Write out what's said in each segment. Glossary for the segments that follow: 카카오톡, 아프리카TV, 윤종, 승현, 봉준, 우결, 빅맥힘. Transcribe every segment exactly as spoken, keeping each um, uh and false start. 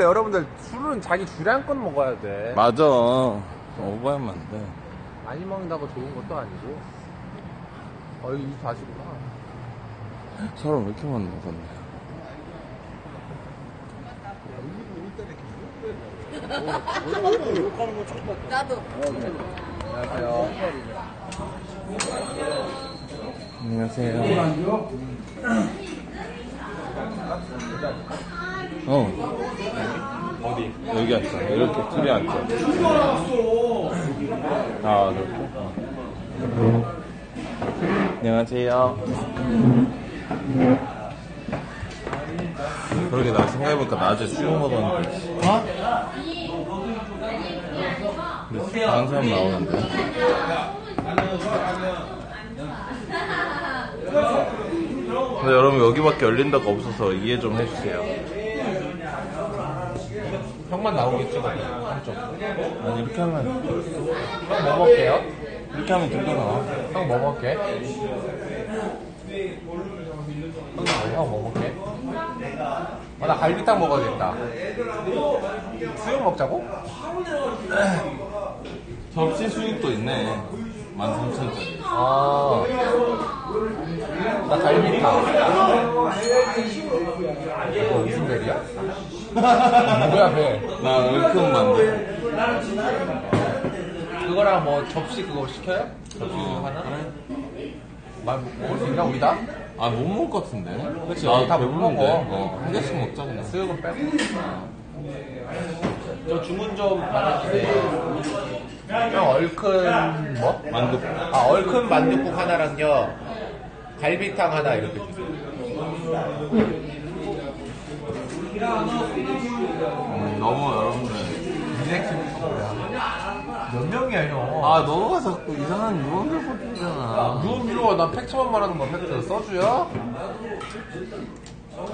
진짜 여러분들 술은 자기 주량껏 먹어야 돼. 맞아. 먹어야만 안 돼. 많이 먹는다고 좋은 것도 아니고. 어, 여기 이십사 시구나. 사람 왜 이렇게 많이 먹었네. 나도. 안녕하세요. 안녕하세요. 어. 어디? 여기 앉아. 이렇게 둘이 앉아. 아, 이렇게. 어. 안녕하세요. 그러게 나 생각해보니까 낮에 수영 먹었는데. 어? 근데 다른 사람 나오는데. 근데 여러분 여기밖에 열린 데가 없어서 이해 좀 해주세요. 형만 나오겠죠? 한쪽. 아니 이렇게 하면 형 뭐 먹을게요? 이렇게 하면 둘 다 나와. 형 뭐 먹을게? 형 뭐 먹을게? 아, 나 갈비탕 먹어야겠다. 수육 먹자고? 접시 수육도 있네. 만 삼천 원짜리. 아, 나 갈비탕. 이거 무슨 배야? 뭐야 배? 나 얼큰 만두. 그거랑 뭐 접시 그거 시켜요? 접시 하나? 말 먹을 수 있나 우리 다? 아, 못 먹을 것 같은데. 그렇지. 아, 다 못 먹어. 어, 한 개씩 먹자 그냥. 수육은 빼고. 저 주문 좀 받아주세요. 형 얼큰 뭐? 만둣국. 아, 얼큰 만둣국 하나랑요 갈비탕 하나 이렇게 주세요. 음, 너무 여러분들 몇 명이야 형? 아, 너가 자꾸 이상한 유언을 퍼뜨리잖아. 유언비로 난 팩트만 말하는 거야. 팩트 써주야?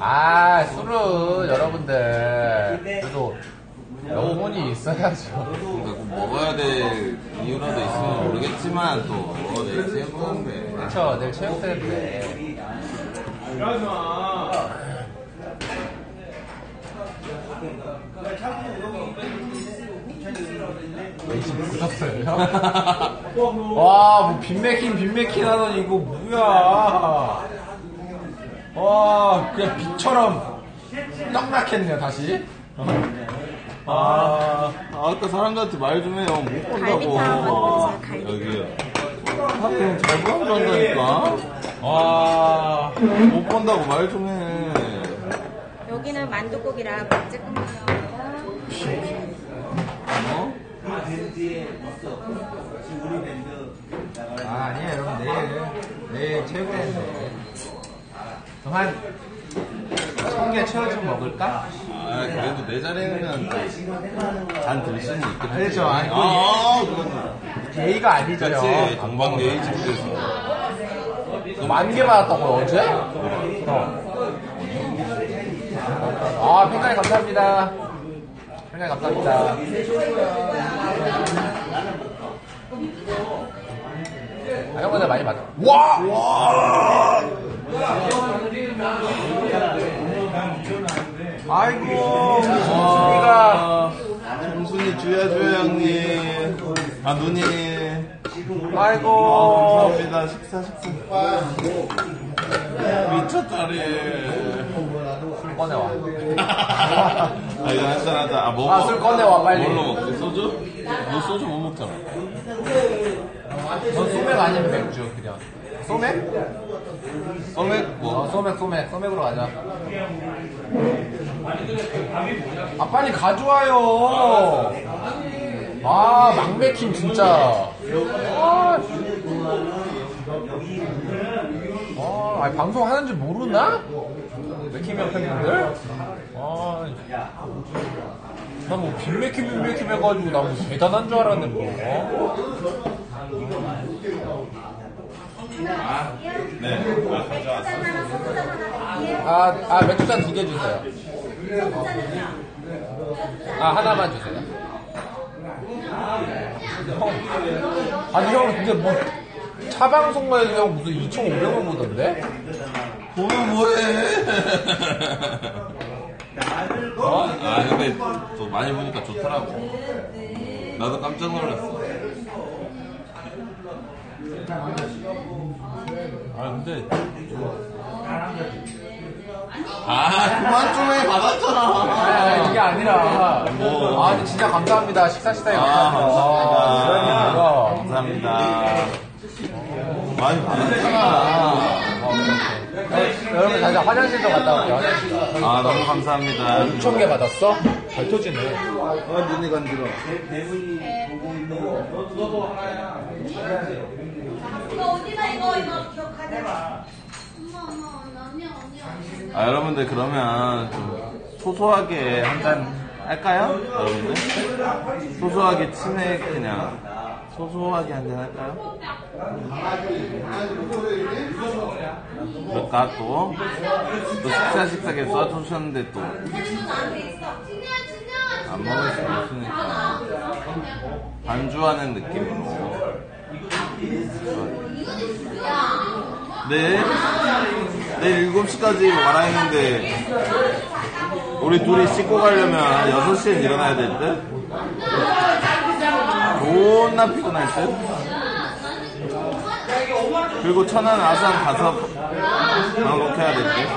아, 술은 여러분들 그래도 영혼이 있어야죠. 그러니까 꼭 먹어야 될 이유라도 있으면 모르겠지만, 또, 어, 내일 체육대회인데. 그쵸, 내일 체육대회인데. 이러지 마. 웨이팅 부셨어요? 와, 뭐, 빈맥힌, 빈맥힌 하더니, 이거 뭐야. 와, 그냥 빛처럼 떡락했네요, 다시. 아, 아, 아까 사람들한테 말 좀 해요. 못 본다고. 아, 여기요. 하필 잘 보는 거니까. 아, 못 본다고 말 좀 해. 여기는 만둣국이라 맛집 끊겨요. 어? 아, 아니에요, 여러분. 내일, 내일 최고인데. 한, 천 개 채워좀 먹을까? 아, 그래도 내 자리에는 잔 들 수는 있긴 한데. 그렇죠. 아니, 아, 그건 게이가 아니죠. 그렇지. 동방 게이 집에서 만 개 받았다고요, 어제? 어. 아, 평가님 감사합니다. 평가님 감사합니다. 아, 형보다 많이 받아. 와! 와! 아이고, 정순이가. 정순이 주야주야 형님. 아, 누님. 아이고. 아, 감사합니다. 식사, 식사. 미쳤다리. 술 꺼내와. 아, 이거 한잔하자. 아, 뭐. 아, 술 꺼내와, 빨리. 뭘로 먹고? 소주? 너 소주 못 먹잖아. 전 소맥 아니면 맥주, 그냥. 소맥? 소맥? 뭐? 어, 소맥, 소맥. 소맥으로 가자. 아, 빨리 가져와요. 아, 막맥힘 진짜. 아, 아, 아니, 방송하는지 모르나? 맥힘이야, 팬분들? 아, 나 뭐 빈맥힘, 빈맥힘 해가지고 나 뭐 대단한 줄 알았는데 뭐. 아, 네. 아, 가져왔어. 아, 아, 맥주잔 두 개 주세요. 아, 하나만 주세요. 형. 아니, 형, 근데 뭐, 차 방송만 해도 무슨 이천오백 원 보던데? 보면 뭐해. 어? 아 근데 또 많이 보니까 좋더라고. 나도 깜짝 놀랐어. 아 근데 아 그만 좀 해. 받았잖아. 이게 아니라 오. 아 진짜 감사합니다. 식사 식사에 감사합니다. 아, 감사합니다. 감사합니다. 많이 받았잖아. 여러분 다시 화장실도 갔다 올게요. 아 너무 감사합니다. 육천 개 받았어? 잘 터지네. 아 눈이 간지러워. 대문이 보고 있는 거. 너도 너도 하나야. 이거 어디다 이거 이거 기억하자. 엄마 엄마 언니 언니. 아 여러분들 그러면 좀 소소하게 한잔 할까요? 여러분들 소소하게 친해 그냥 소소하게 한잔 할까요? 그럴까 또? 또 식사 식사게 쏴주셨는데 또 안 먹을 수 없으니까 반주하는 느낌으로. 네? 내일 일곱 시까지 말아있는데 우리 둘이 씻고 가려면 여섯 시엔 일어나야 될 듯? 존나 피곤할 듯? 그리고 천안, 아산 가서 방콕해야 될 듯?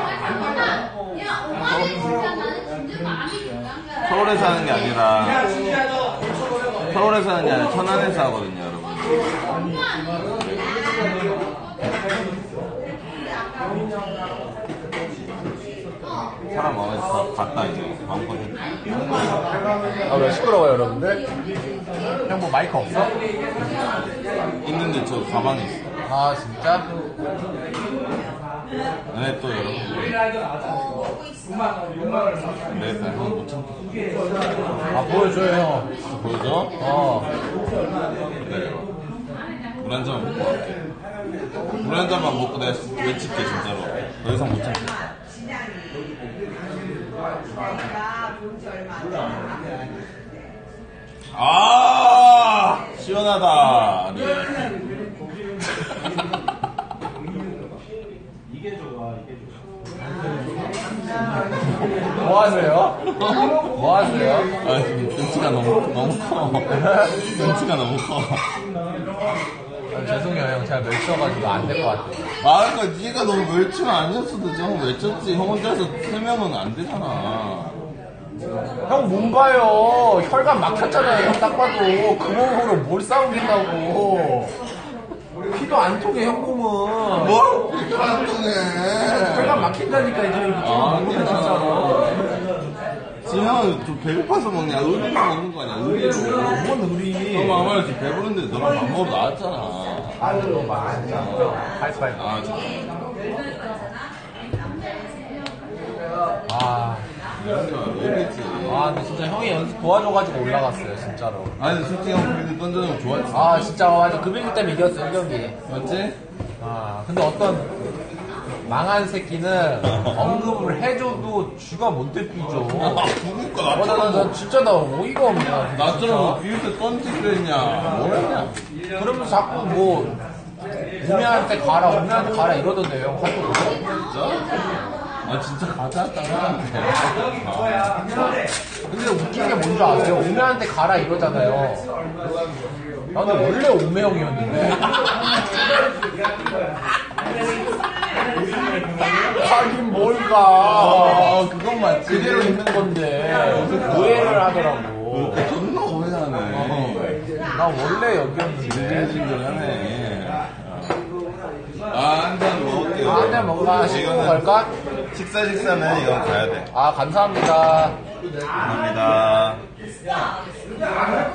서울에서 하는 게 아니라 서울에서 하는 게 아니라 천안에서 하거든요 여러분. 사람 마음에 다 갔다 이제 마음껏 해. 아 왜 시끄러워요 여러분들? 형 뭐 마이크 없어? 있는데 저 가방에 있어. 아 진짜? 네 또 여러분들 네 나 이거 못 참고. 아 보여줘요 형. 보여줘? 어 그래요. 물 한 잔만 먹고 갈게. 물 한 잔만 먹고 내가 외칠게 진짜로. 더 이상 못 참고. 아 시원하다. 네. 이게 좋아 이게 좋아. 뭐 하세요? 뭐 하세요? 아 지금 눈치가 너무 너무 커. 눈치가 너무 커. 아, 죄송해요 형 제가 멸쳐가지고 안 될 것 같아요. 아 그러니까 니가 너무 멸치가 아니었어도 되지. 형 멸쳤지. 형 혼자서 세 명은 안 되잖아. 형 뭔가요 혈관 막혔잖아요. 형 딱 봐도 그 몸으로 뭘 싸우겠다고. 피도 안 통해 형 몸은. 뭐? 피도 안 통해. 혈관 막힌다니까 이제 이거 아, 먹으면 진짜로. 지금 형은 좀 배고파서 먹냐? 의리로 먹는 거 아니야? 의리로. 뭔 의리? 너 마마를 지금 배부른데 너랑 밥 먹으러 나왔잖아. 아, 너 맞아. 하이파이브. 아, 아, 아, 모르겠지. 아, 근데 진짜 형이 연습 도와줘가지고 올라갔어요, 진짜로. 아니, 솔직히 형 금일기 던져놓으면 좋았지. 아, 진짜 맞아. 금일기 때문에 이겼어, 이 경기. 맞지? 아, 근데 어떤. 망한 새끼는 언급을 해줘도 쥐가 못 대피죠. 나 죽을 거야. 나, 나, 나 진짜 나 어이가 없냐. 나처럼 비웃을 던지려 했냐. 뭐랬냐. 그러면 자꾸 뭐 우매한테 가라 우매한테 가라 이러던데 형. 카톡으로. 진짜? 아 진짜 가자 했다가 아. 근데 웃긴 게 뭔지 아세요? 우매한테 가라 이러잖아요. 나는 원래 우매 형이었는데. 하긴 뭘까. 아, 그건 맞지. 그대로 있는 건데 오해를 하더라고. 존나 오해하네. 나 원래 여기였는데. 진정하네. 아, 한잔 먹을게요. 아, 한잔 먹을까? 식사 갈까? 식사 식사는 이거 가야 돼. 아, 감사합니다. 감사합니다.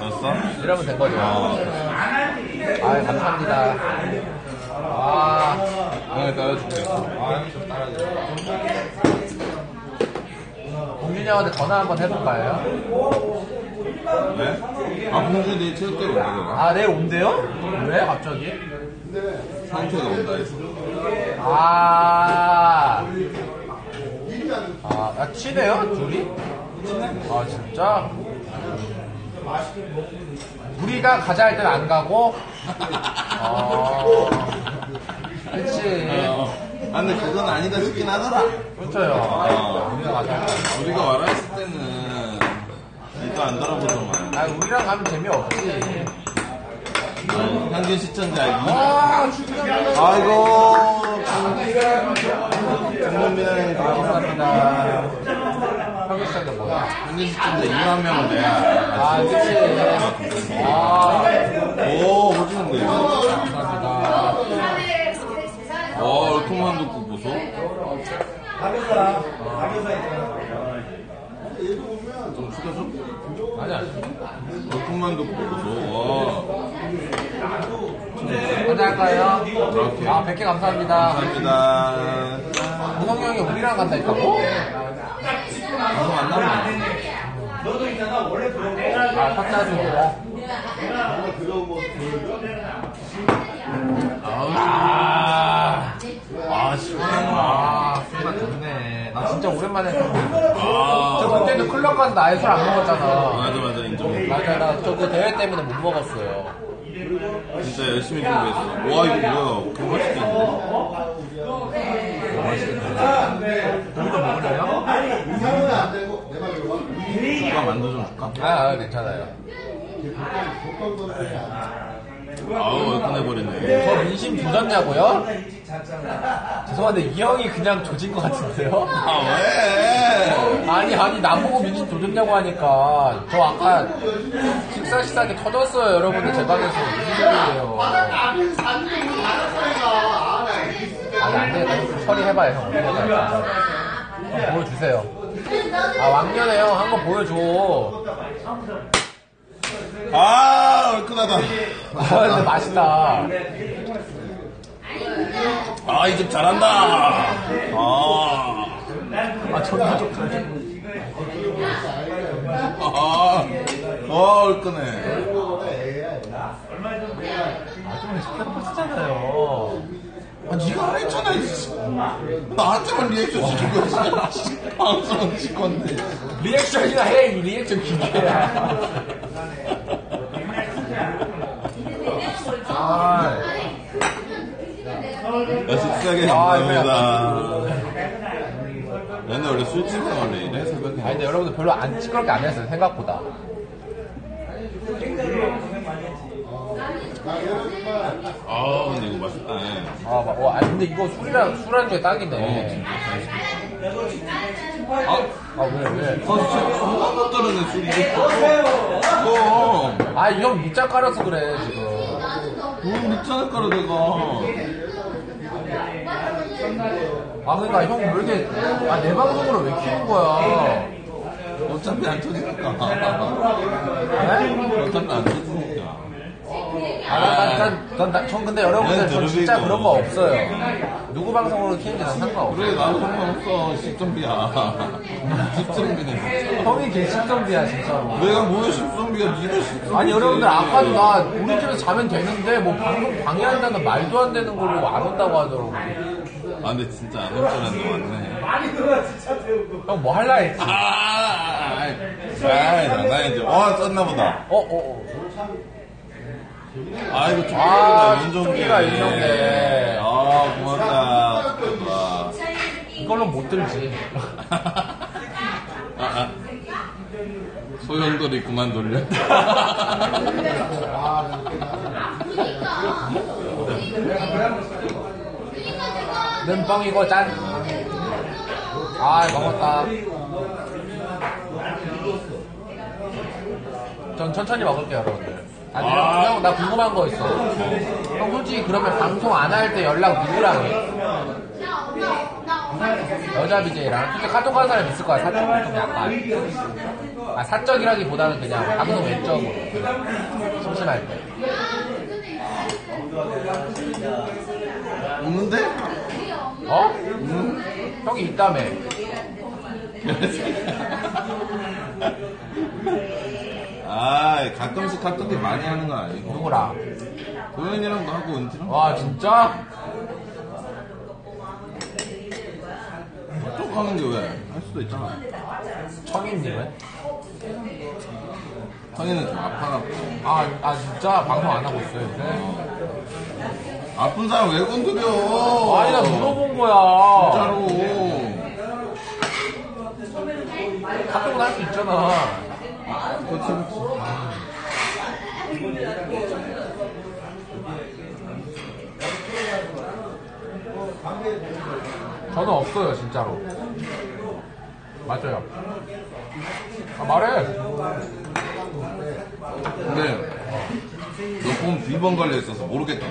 넣었어? 이러면 된 거죠. 어. 아, 감사합니다. 아, 네, 따라줄게요. 아, 좀 따라줘요. 봉준이 형한테 전화 한번 해볼까요? 네? 아, 봉준이 내일 체육대로 온대요. 아, 내일 온대요? 왜? 갑자기? 상태가 온다 해서. 아, 아, 친해요? 둘이? 아, 진짜? 우리가 가자 할 땐 안 가고? 어... 그치. 아, 근데 그건 아니다 싶긴 하더라. 그렇죠요. 아, 우리가, 우리가 와라 했을 때는 일단 안 돌아보더만. 아, 우리랑 가면 재미없지. 아, 평균 시청자 이. 아, 아이고. 정민민아님 감사합니다. 평균 시청자 뭐야? 평균 시청자 이만 명은 돼야. 아, 그치. 아, 오, 오지는데. 감사합니다. 어, 통만두 국 보소? 가게사, 가게사에 들어가서. 좀 추가 좀? 아니야. 어, 통만두 국 보소. 언제 할까요? 이렇게. 아, 백 개 감사합니다. 감사합니다. 문성이 형이 우리랑 간다니까고? 가서 만나면 안 돼. 너도 있잖아, 원래 그런 거. 아, 탁자주고. 원래 그런 거. 아, 아, 시원한 아, 술맛 좋네. 나 진짜 오랜만에. 아, 저 그때도 클럽 가서 나의 술 안 먹었잖아. 맞아, 맞아, 인정해. 맞아, 나 저 그 대회 때문에 못 먹었어요. 진짜 열심히 준비했어. 와, 이거 뭐야. 그거 맛있겠네. 맛있겠다. 우리도 먹으려요? 누가 만두 좀 줄까? 아, 아 괜찮아요. 아우, 끝내버리네. 저 민심 조졌냐고요? 죄송한데 이 형이 그냥 조진 것 같은데요? 아 왜? 아니 아니 나보고 민심 조졌냐고 하니까 저 아까 식사식사하게 터졌어요. 여러분들 제 방에서 무슨 소리예요? 아니 안돼 처리해봐요 형. 형 보여주세요. 아 왕년에 형 한 번 보여줘. 아, 얼큰하다. 아, 근데 맛있다. 아, 이 집 잘한다. 아, 아, 저기 좀 가자. 아, 어, 얼큰해. 아, 좀 시켜놓고 쓰잖아요. 아, 니가 했잖아, 나한테만 리액션 시킨 거야, 진짜. 방송 찍건데. 리액션이나 해, 리액션 기계야. 아, 식사하게 감사합니다. 얘네 원래 술 찍는 원래 이래 새벽에. 아니 근데 여러분들 별로 안 시끄럽게 안 했어요 생각보다. 아 근데 이거 맛있다. 아 와 근데 이거 술이랑 술안주에 딱이네. 아 왜 왜? 한번 떨어진 술이 이거. 아 이 형 밑장 깔아서 그래 지금. 너무 밑장을 깔아 내가. 아 그러니까 형 왜 이렇게 아 내 방송으로 왜 키운 거야? 어차피 안 터지니까. 네? 어차피 안 터지니까. 아난난전 근데 여러분들 저 진짜 그런 거 없어요. 누구 방송으로 키운지 난 상관없어. 그래 나도 상관없어. 십점비야. 십점비네. 형이 걔 십점비야 진짜로. 내가 뭐야 십점비야. 니도 십점비. 아니 여러분들 아까도 나 우리 집에 자면 되는데 뭐 방송 방해한다는 말도 안 되는 걸로 안 온다고 하더라고. 아 근데 진짜 안 올 줄 알았는데 왔네. 많이 들어가 진짜 태우고. 형 뭐 할라 했지. 아아아아 장난이지. 어 썼나보다. 어어 어. 아 이거 쫑기가 윤종대. 윤종대. 아 고맙다. 고맙다. 이걸로 못 들지. 아, 아. 소연돌이 그만 돌려. 면빵이고 짠. 아 먹었다. 전 천천히 먹을게요 여러분들. 아니, 아~ 형, 나 궁금한 거 있어. 형, 솔직히 그러면 방송 안 할 때 연락 누구랑 해? 여자 비제이랑? 솔직히 카톡 하는 사람 있을 거야, 사적으로 좀 약간. 아, 사적이라기보다는 그냥 방송 외적으로. 심심할 때. 없는데? 어? 음? 형이 있다며. 아, 가끔씩 카톡이 많이 하는 거 아니고. 누구랑? 도현이랑도 하고, 은지랑. 와, 진짜? 카톡 하는 게 왜? 할 수도 있잖아. 청인님은? 청인은 좀 아파가지고. 아, 아, 진짜? 방송 안 하고 있어요, 요새? 어. 아픈 사람 왜 건드려? 아니, 나 물어본 거야. 진짜로. 카톡은 할 수 있잖아. 그렇지, 그렇지. 저는 없어요, 진짜로. 맞아요. 아, 말해. 근데 너 폼 두 번 걸려있어서 모르겠다.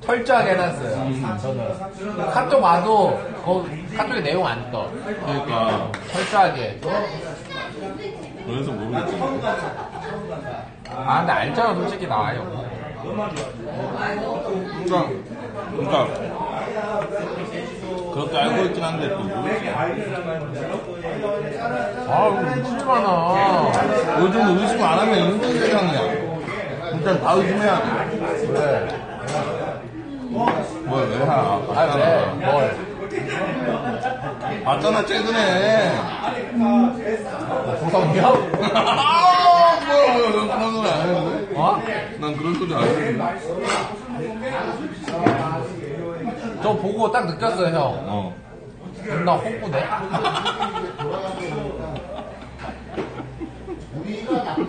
철저하게 해놨어요. 음. 저는 카톡 와도 거, 카톡에 내용 안 떠. 그러니까 철저하게. 그래서 모르겠지. 아 근데 알잖아 솔직히 나와요. 그러니까 그러니까 그렇게 알고 있긴 한데 또 모르겠지. 아 의심이 많아. 요즘 의심 안 하면 인생 세상이야. 일단 다 의심해야 돼. 그래. 뭘 왜 하나? 아 왜? 뭘? 맞잖아 최근에. 보상이야? 아 뭐야 왜 그런 소리 안 했는데? 어? 난 그런 소리 안 했는데. 저 보고 딱 느꼈어요, 형. 어. 나 홍구네?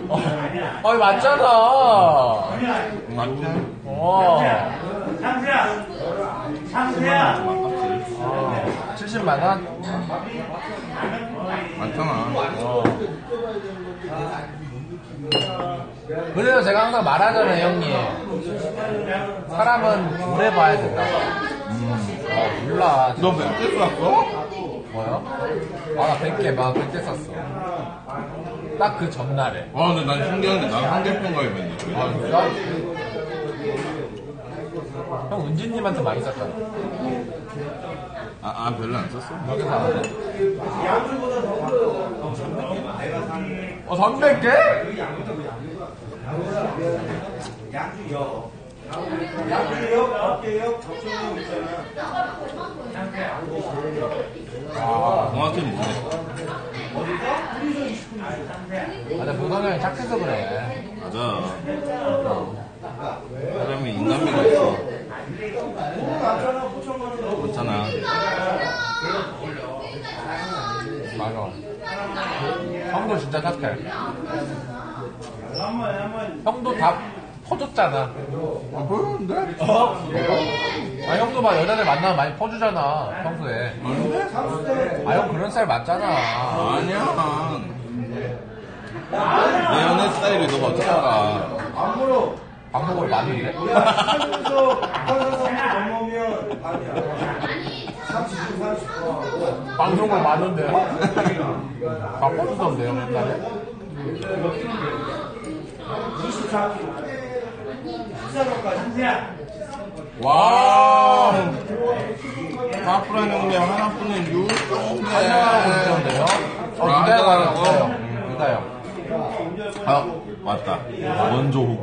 어. 아니, 맞잖아. 맞네. 어. 상수야! 상수야! 칠십만 원? 맞잖아. 어. 그래서 제가 항상 말하잖아요, 형님. 사람은 오래 봐야 된다. 음. 아 몰라. 너 몇 개 샀어? 뭐요? 아 나 백 개 막 백 개 샀어. 딱 그 전날에. 아 근데 난 신기한데 난 한 개 평가해 맨날. 아 진짜? 형 은진님한테 많이 샀잖아. 아, 아 별로 안 샀어? 몇 개 샀어? 어 삼백 개? 양주요. 아, 동학교는 뭐네? 맞아, 보성형이 착해서 그래. 맞아. 사람이 인간미가 있어. 그렇잖아. 맞아. 형도 진짜 착해. 형도 다 퍼줬잖아. 아, 그런데? 어? 아, 형도 막 여자들 만나면 많이 퍼주잖아, 평소에. 아, 형 그런 스타일 맞잖아. 아니야. 내 연애 스타일이 너가 어쩌다가. 안 물어. 밥 먹으러 많은데? 방송을 많은데? 다 퍼주던데요, 옛날에? 이십사 킬로그램. 와, 아프란 형님 하나뿐인 유튜브 하나라고 어, 유다형하라고 유다형. 아, 맞다. 먼저 호구.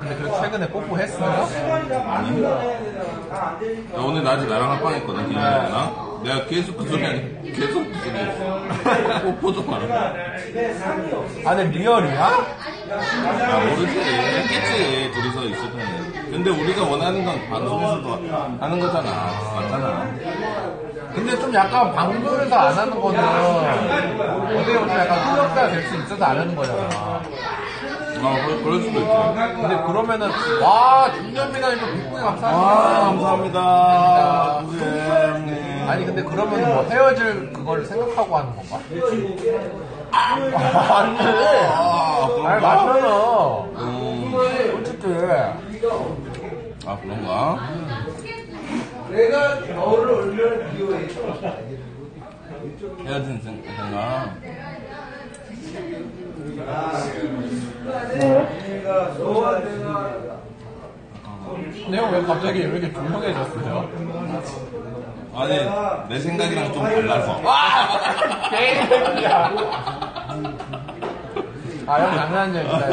근데 그 최근에 뽀뽀했어요? 아닙니다. 나 오늘 낮에 나랑 합방 했거든, 기념이랑. 내가 계속 그 소리 안 계속 그 소리 했어. 뽀뽀 좀 말아. 아, 근데 리얼이야? 아, 모르지. 했겠지, 둘이서 있을 때는. 근데 우리가 원하는 건 방송에서도 하는 거잖아. 맞잖아. 근데 좀 약간 방송에서 안 하는 거는 어떻게 보면 약간 소속자가 될 수 있어서 안 하는 거잖아. 아, 그럴, 그럴 수도 있죠. 근데 그러면은, 와, 준현미가 이거 빅분이 감사합니다. 아, 감사합니다. 감사합니다. 감사합니다. 네. 아니, 근데 그러면 뭐 헤어질 그걸 생각하고 하는 건가? 아, 안 돼. 아, 아니, 맞잖아. 음. 솔직히. 아, 그런가? 내가 너를 올려는 비교해. 헤어진 생각. 근데 형 왜 갑자기 왜 이렇게 조용해졌어요? 아니 내 생각이랑 좀 달라서. 와! 개새끼야. 아 형 장난한 적이 있어요.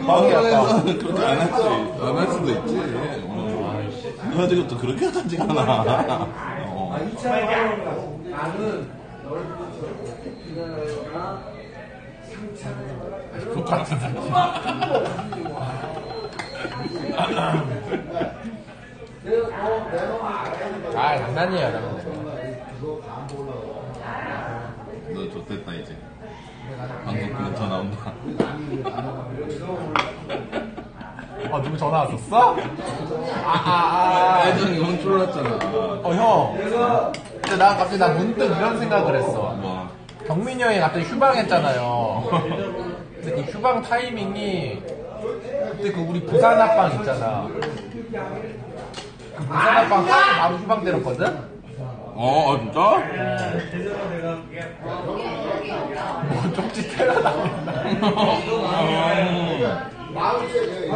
방송에서 그렇게 안 했지. 안 할 수도 있지. 그래가지고 또 그렇게 하던지 않아. 어. 나는 똑같은 아, 장난이에요, 장난. 너 좋댔다, 이제. 방금 그거 전화 온다. 아, 누구 전화 왔었어? 아, 아, 아. 예전에 연출 났잖아. 어, 형. 그래서. 근데 나 갑자기 나 문득 이런 생각을 했어. 뭐. 경민이 형이 갑자기 휴방했잖아요. 근데 그 휴방 타이밍이 그때 그 우리 부산 합방 있잖아. 그 부산 합방 바로 휴방 때렸거든? 어, 진짜? 뭐 쪽지 테러당했나?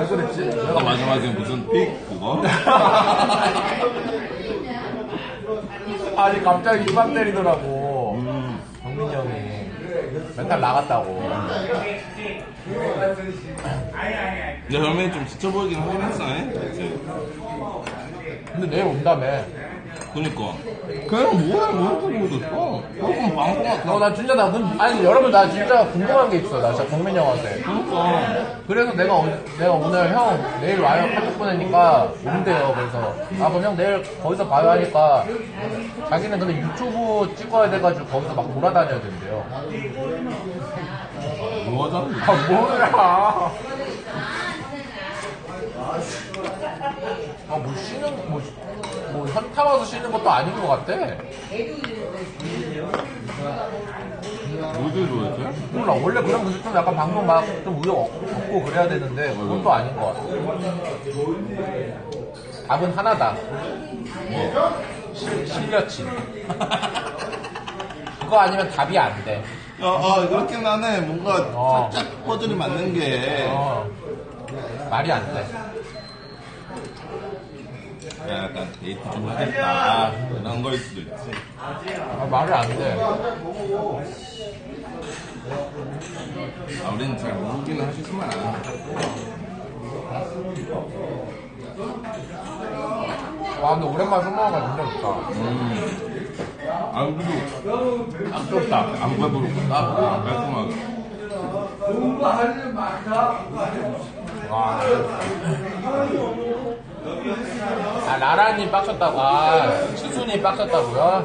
왜 그랬지? 내가 마지막에 무슨 픽 그거? 아니 갑자기 휴방 때리더라고. 음. 정민이 형이 맨날 나갔다고. 근데 정민이 좀 지쳐 보이긴 하긴 했어. 근데 내일 온다며. 그니까. 그냥 뭐야, 뭐 이렇게 보고 있어? 그럼 망고 같아. 어, 나 진짜, 나, 근 아니, 여러분, 나 진짜 궁금한 게 있어. 나 진짜 정민이 형한테. 그니까. 그래서 내가, 어, 내가 오늘 형, 내일 와요. 카톡 보내니까 온대요. 그래서. 아, 그럼 형 내일 거기서 봐요 하니까. 자기는 근데 유튜브 찍어야 돼가지고 거기서 막 돌아다녀야 된대요. 뭐 하자는 거야? 아, 뭐야. 아, 뭐 쉬는, 뭐, 뭐 현타 와서 쉬는 것도 아닌 것 같아. 뭐들 좋아했어요? 몰라, 원래 그런 분들 좀 약간 방송 막 좀 우유 없고 그래야 되는데, 그것도 아닌 것 같아. 답은 하나다. 뭐? 실려치. 그거 아니면 답이 안 돼. 어, 어, 그렇긴 하네. 뭔가 어. 살짝 퍼즐이 맞는 게. 어. 말이 안 돼. 야, 약간 데이트 좀 하겠다 그런 거일 수도 있지. 아, 말을 안 돼. 아, 우리는 잘 모르기는 하시지만 와, 근데 오랜만에 술 먹어가 진짜 좋다. 음. 아, 그리고 딱 좋다. 안 배부르고 딱 깔끔하게 공부하지 말자. 와. 아, 라라님 빡쳤다고. 아, 시순이 빡쳤다고요?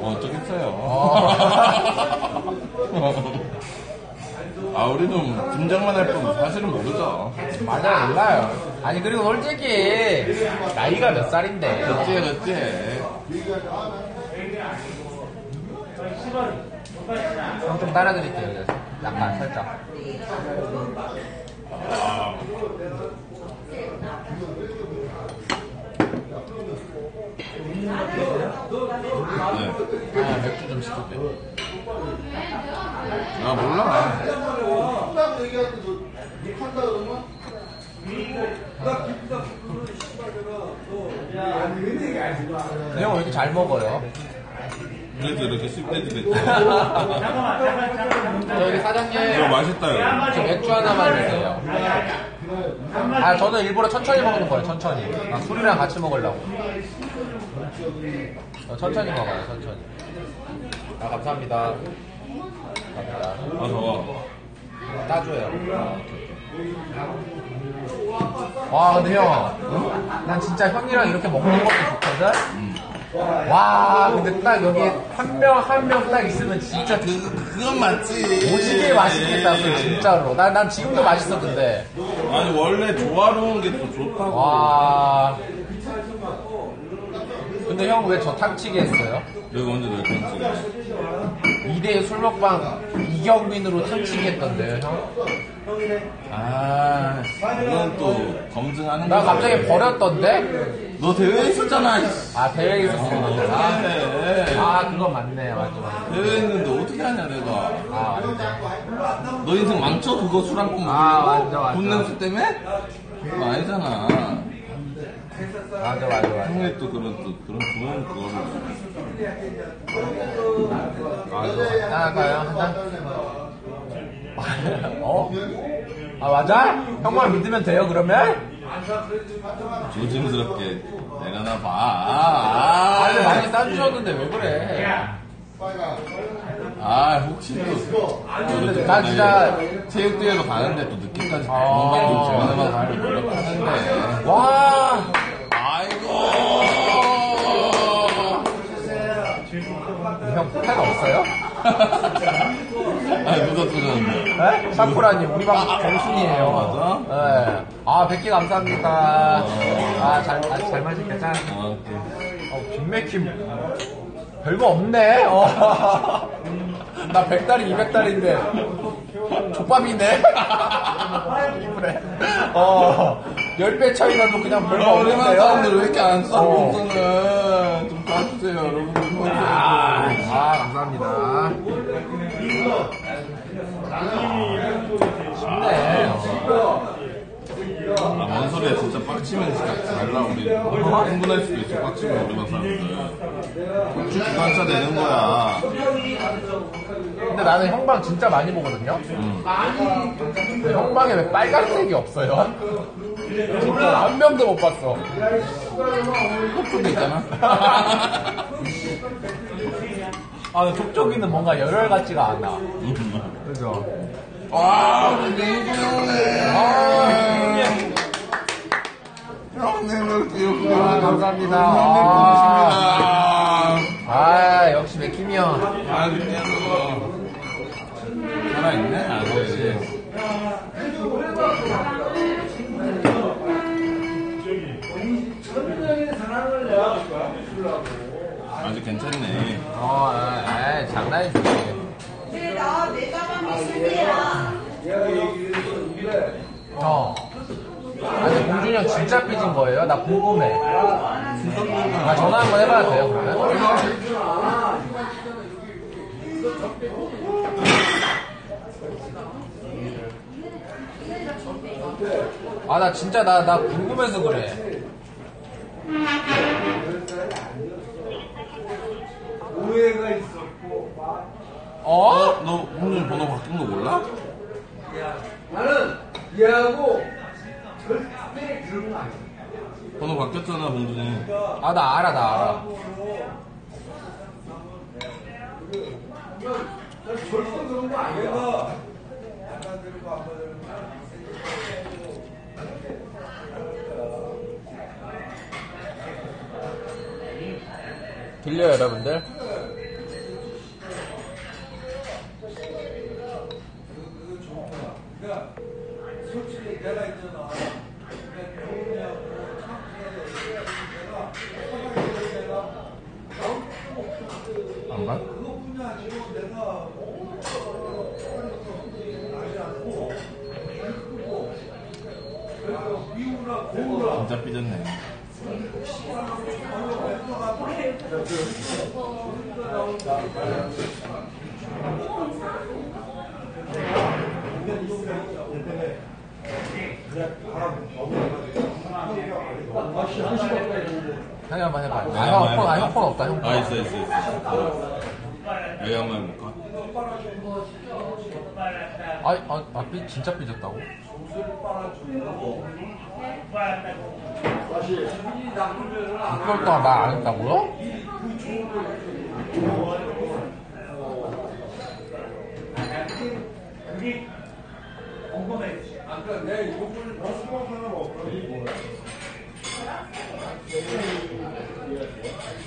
어, 어쩌겠어요. 어. 아, 우리는 짐작만 할 뿐 사실은 모르죠. 맞아, 몰라요. 아니, 그리고 솔직히 나이가 몇 살인데. 그치, 그치. 좀 따라드릴게요. 그래서. 약간 살짝. 아. 네. 아, 맥주 좀 시켜줘. 아, 몰라. 딱 얘기하는데 너 판다 그러면? 딱 기쁘다 기쁘는 시발이라. 아니 근데 이게 아니지. 형 왜 이렇게 잘 먹어요? 그래도 이렇게 씹대지 됐지. 여기 사장님. 이거 맛있다. 저 맥주 하나만 주세요. 아, 저는 일부러 천천히 먹는 거예요. 천천히. 아, 술이랑 같이 먹으려고. 어, 천천히 먹어요. 천천히. 아, 감사합니다. 감사합니다. 아, 저거. 따줘요. 아, 와, 근데 형. 난 진짜 형이랑 이렇게 먹는 것도 좋거든? 음. 와, 근데 딱 여기 한 명 한 명 딱 있으면 진짜 그, 그건 맞지. 오지게 맛있겠다, 진짜로. 난, 난 지금도 맛있어, 근데. 아니, 원래 조화로운 게 더 좋다고. 와. 근데 형 왜 저 탕치기 했어요? 내가 언제 너 탕치기 이대 술 먹방 이경민으로 탕치기 했던데, 형? 아, 이건 또 검증하는 거. 나 갑자기 버렸던데? 너 대회에 있었잖아. 아, 대회에 있었구나. 아, 네. 아, 그거 맞네. 맞아, 맞아. 대회에 있는데 어떻게 하냐, 내가. 아, 맞아. 너 인생 망쳐? 그거 술 한 번 먹고. 아, 맞아, 맞아. 돈 냄새 때문에? 그거 아니잖아. 맞아, 맞아, 맞아. 형이 또 그런, 또, 그런 좋은 그거를. 맞아. 나갈까요? 한 잔? 어? 아 맞아? 형만 믿으면 돼요 그러면? 조심스럽게 내려놔봐. 아, 아, 근데 많이 싸주셨는데 왜 그래? 아 혹시도 나 진짜 체육대회로 가는데 또 늦게까지 공방도 제가 가면 노력하는데 와 아이고 형 포카가 없어요? 아니 누가 쏘셨는데? 샤프라님 우리 방 정순이에요. 아, 맞아? 네. 아 백 개 감사합니다. 아 잘 잘 마실게. 짠. 아 오케이. 어 빅맥힘 별거 없네. 어. 나 백 달이 이백 달인데 족밥이네. 그래. 어 십 배 차이라도 그냥 별거 없는데요. 우리만 사람들 왜 이렇게 안 써? 봉준은 좀 봐주세요 여러분. 아, 아, 감사합니다. 쉽네. 아, 뭔 소리야. 진짜 빡치면 진짜 잘 나오네. 흥분할 수도 있어. 빡치면 우리만 사람들. 곤충 기관차 되는 거야. 근데 나는 형방 진짜 많이 보거든요? 응. 근데 형방에 왜 빨간색이 없어요? 진짜 한 명도 못 봤어. 톡톡이 있잖아. 아, 톡톡이는 뭔가 열혈 같지가 않아. 그죠? 와, 근데 이쁘네. 형님을 기억해. 아, 감사합니다. 아, 아 역시 맥힘이 형. 아, 그냥 그거. 살아있네? 아, 그렇지. 아주 괜찮네. 어, 아, 장난이지. 그래, 나 내가 하면 승리야. 어. 아니, 봉준이 형 진짜 삐진 거예요? 나 궁금해. 아, 전화 한번 해봐도 돼요, 그러면? 아, 나 진짜, 나, 나 궁금해서 그래. 오해가 있었고. 어? 너 오늘 번호 바뀐 거 몰라? 야, 나는 얘하고 절대 그런 거 아니야. 번호 바뀌었잖아, 봉준이. 아, 나 알아, 나 알아. 나 절대 그런 거 아니야. 들려요, 여러분들? 안 가? 진짜 삐졌네. 형이 한번 해봐. 아, 형폰 없다, 형폰. 아, 있어, 있어, 있어. 여기 한번 해볼까? 아, 아, 아, 삐, 진짜 삐졌다고? 육 개월 동안 말 안 했다고요?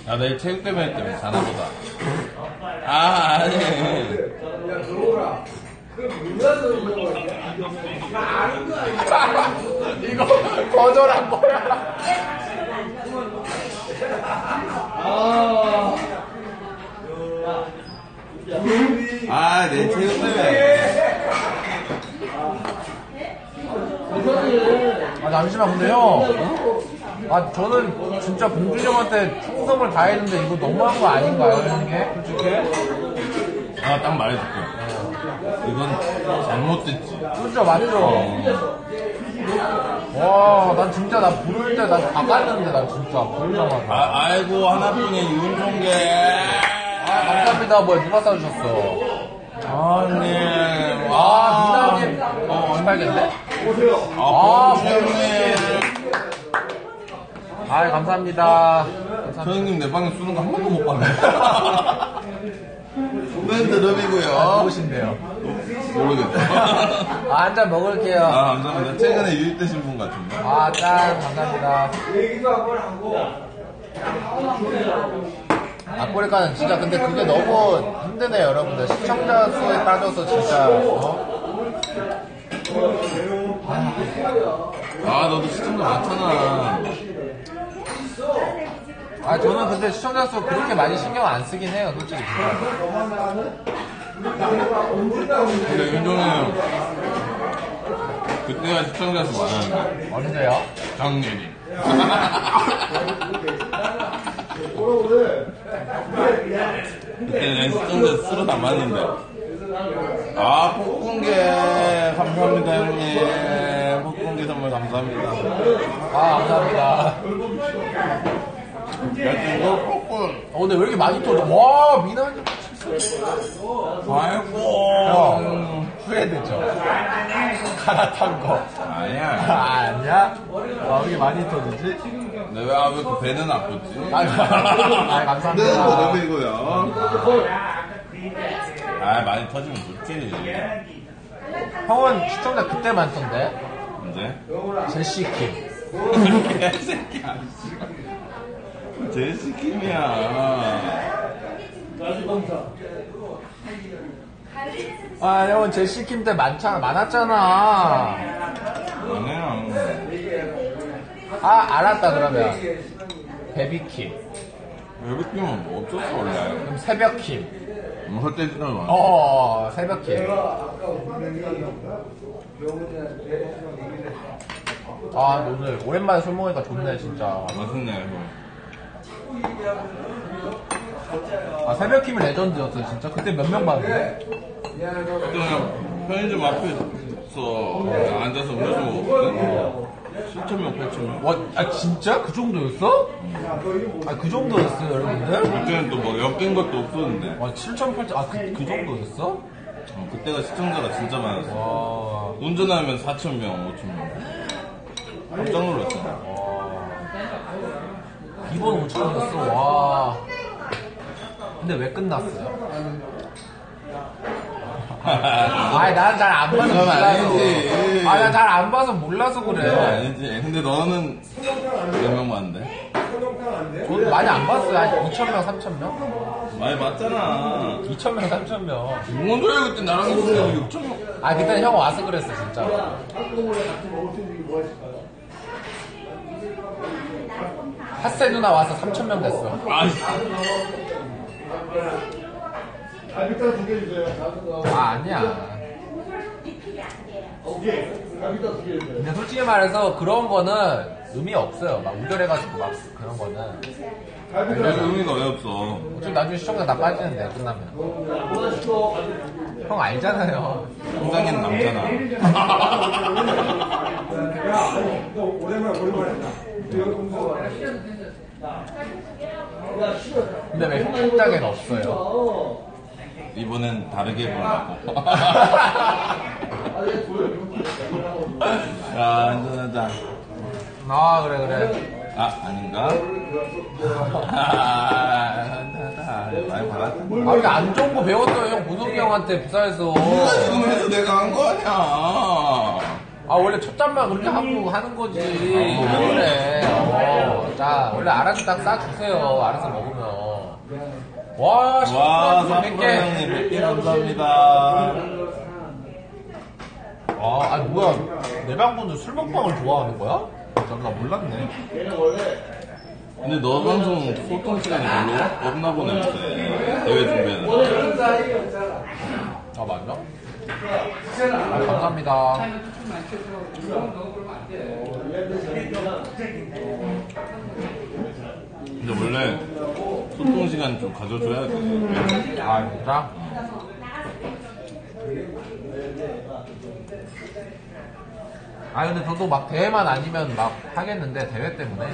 아, 내일 체육대회 때문에 자나 보다. 아, 아니. 이거 거절한 거야. 아, 내 체육대회. 아, 잠시만, 근데요. 어? 아, 저는 진짜 봉준이 형한테 충성을 다했는데 이거 너무한 거 아닌가요, 이게? 솔직히? 아, 딱 말해줄게요. 이건 잘못됐지. 진짜 맞죠? 어. 와, 난 진짜 나 부를 때 난 다 갔는데 난 진짜 부르자마자. 아, 아이고 하나뿐인 윤종계. 아 감사합니다. 뭐야 누가 싸주셨어? 아, 네. 아, 누나님. 어, 언박인데? 오세요. 아, 봉준님. 아, 감사합니다. 저 형님 내 방에 쓰는 거 한 번도 못 봤네. 후배는 드럼이고요. 누구신데요? 모르겠다. 아, 한잔 먹을게요. 아, 감사합니다. 최근에 유입되신 분 같은데. 아, 짠. 감사합니다. 얘기도 한번 하고. 아프리카는 진짜 근데 그게 너무 힘드네요, 여러분들. 시청자 수에 따져서 진짜. 어? 아, 너도 시청자 많잖아. 아, 저는 근데 시청자 수 그렇게 많이 신경 안 쓰긴 해요, 솔직히. 근데 윤종이는 그때가 시청자 수 많았는데. 언제요? 작년이. 그때는 시청자 수로 남았는데. 아, 폭공개 감사합니다, 형님. 폭공개 선물 감사합니다. 아, 감사합니다. 어, 근데 왜 이렇게 많이 또, 와, 미나리. 아이고. 후회되죠? 갈아탄 거. 아니야. 아니야? 와, 왜 이렇게 많이 터지지? 근데 왜, 왜 그 배는 아프지? 아, 감사합니다. 배는 뭐 배고요. 아, 많이 터지면 좋지. 형은 시청자 그때 많던데? 언제? 제시킴. 개새끼야. 제시킴이야. 아, 형은 제시킴 때 많잖아, 많았잖아. 아니야. 아, 알았다, 그러면. 베비킴. 베비킴은 뭐 어쩌서 원래. 그럼 새벽킴. 음, 헛 때리지 말고. 어어, 새벽킴. 아, 오늘 오랜만에 술 먹으니까 좋네, 진짜. 맛있네, 이거. 아, 새벽킴이 레전드였어, 진짜. 그때 몇 명 봤는데? 그냥 편의점 앞에서 앉아서 음료수 먹었거든. 칠천 명, 팔천 명. 와, 아, 진짜? 그 정도였어? 응. 아, 그 정도였어요, 여러분들? 그때는 또 뭐 엮인 것도 없었는데. 와, 칠천, 팔천, 아, 그, 그 정도였어? 어, 그때가 시청자가 진짜 많았어. 와. 운전하면 사천 명, 오천 명. 깜짝 놀랐어. 와. 이번 오천 원이었어. 와. 근데 왜 끝났어요? 아니, 난 잘 안 봐서 몰라서. 아, 난 잘 안 봐서 몰라서 그래. 아니지. 근데 너는 몇 명 봤는데? 저는 많이 안 봤어요. 한 이천 명, 삼천 명? 많이 봤잖아. 이천 명, 삼천 명. 뭔 소리야, 그때 나랑 있었는데 육천 명. 아, 그때 형 와서 그랬어, 진짜. 핫세 누나 와서 삼천 명 됐어. 아이씨. 아, 아니야. 근데 솔직히 말해서 그런 거는 의미 없어요. 막 우결해가지고 막 그런 거는. 그래서 의미가 왜 없어? 어차피 나중에 시청자 다 빠지는데, 끝나면. 형 알잖아요. 성장인 남자나. 야, 너 오랜만에 오랜만에 했다. 근데 왜 현장에는 없어요? 이번엔 다르게 보려고. 야, 안전하자. 아, 그래 그래. 아, 아닌가? 아, 많이 받았는데. 아니, 안 좋은 거 배웠어요, 형. 보석이 형한테 부산에서. 누가 지금 해서 내가 한 거 아니야. 아, 원래 첫 잔만 그렇게 하고 하는 거지. 아, 그래. 어, 자, 원래 알아서 딱 싸주세요. 알아서 먹으면. 와, 와, 백 개. 백 개 감사합니다. 와, 아니, 뭐야. 내 방분들 술 먹방을 좋아하는 거야? 나 몰랐네. 근데 너 방송 소통 시간이 별로 없나 보네. 대회 준비는. 아, 맞나? 아, 감사합니다. 근데 원래 소통 시간 좀 가져줘야 돼. 아, 진짜? 아, 근데 저도 막 대회만 아니면 막 하겠는데, 대회 때문에.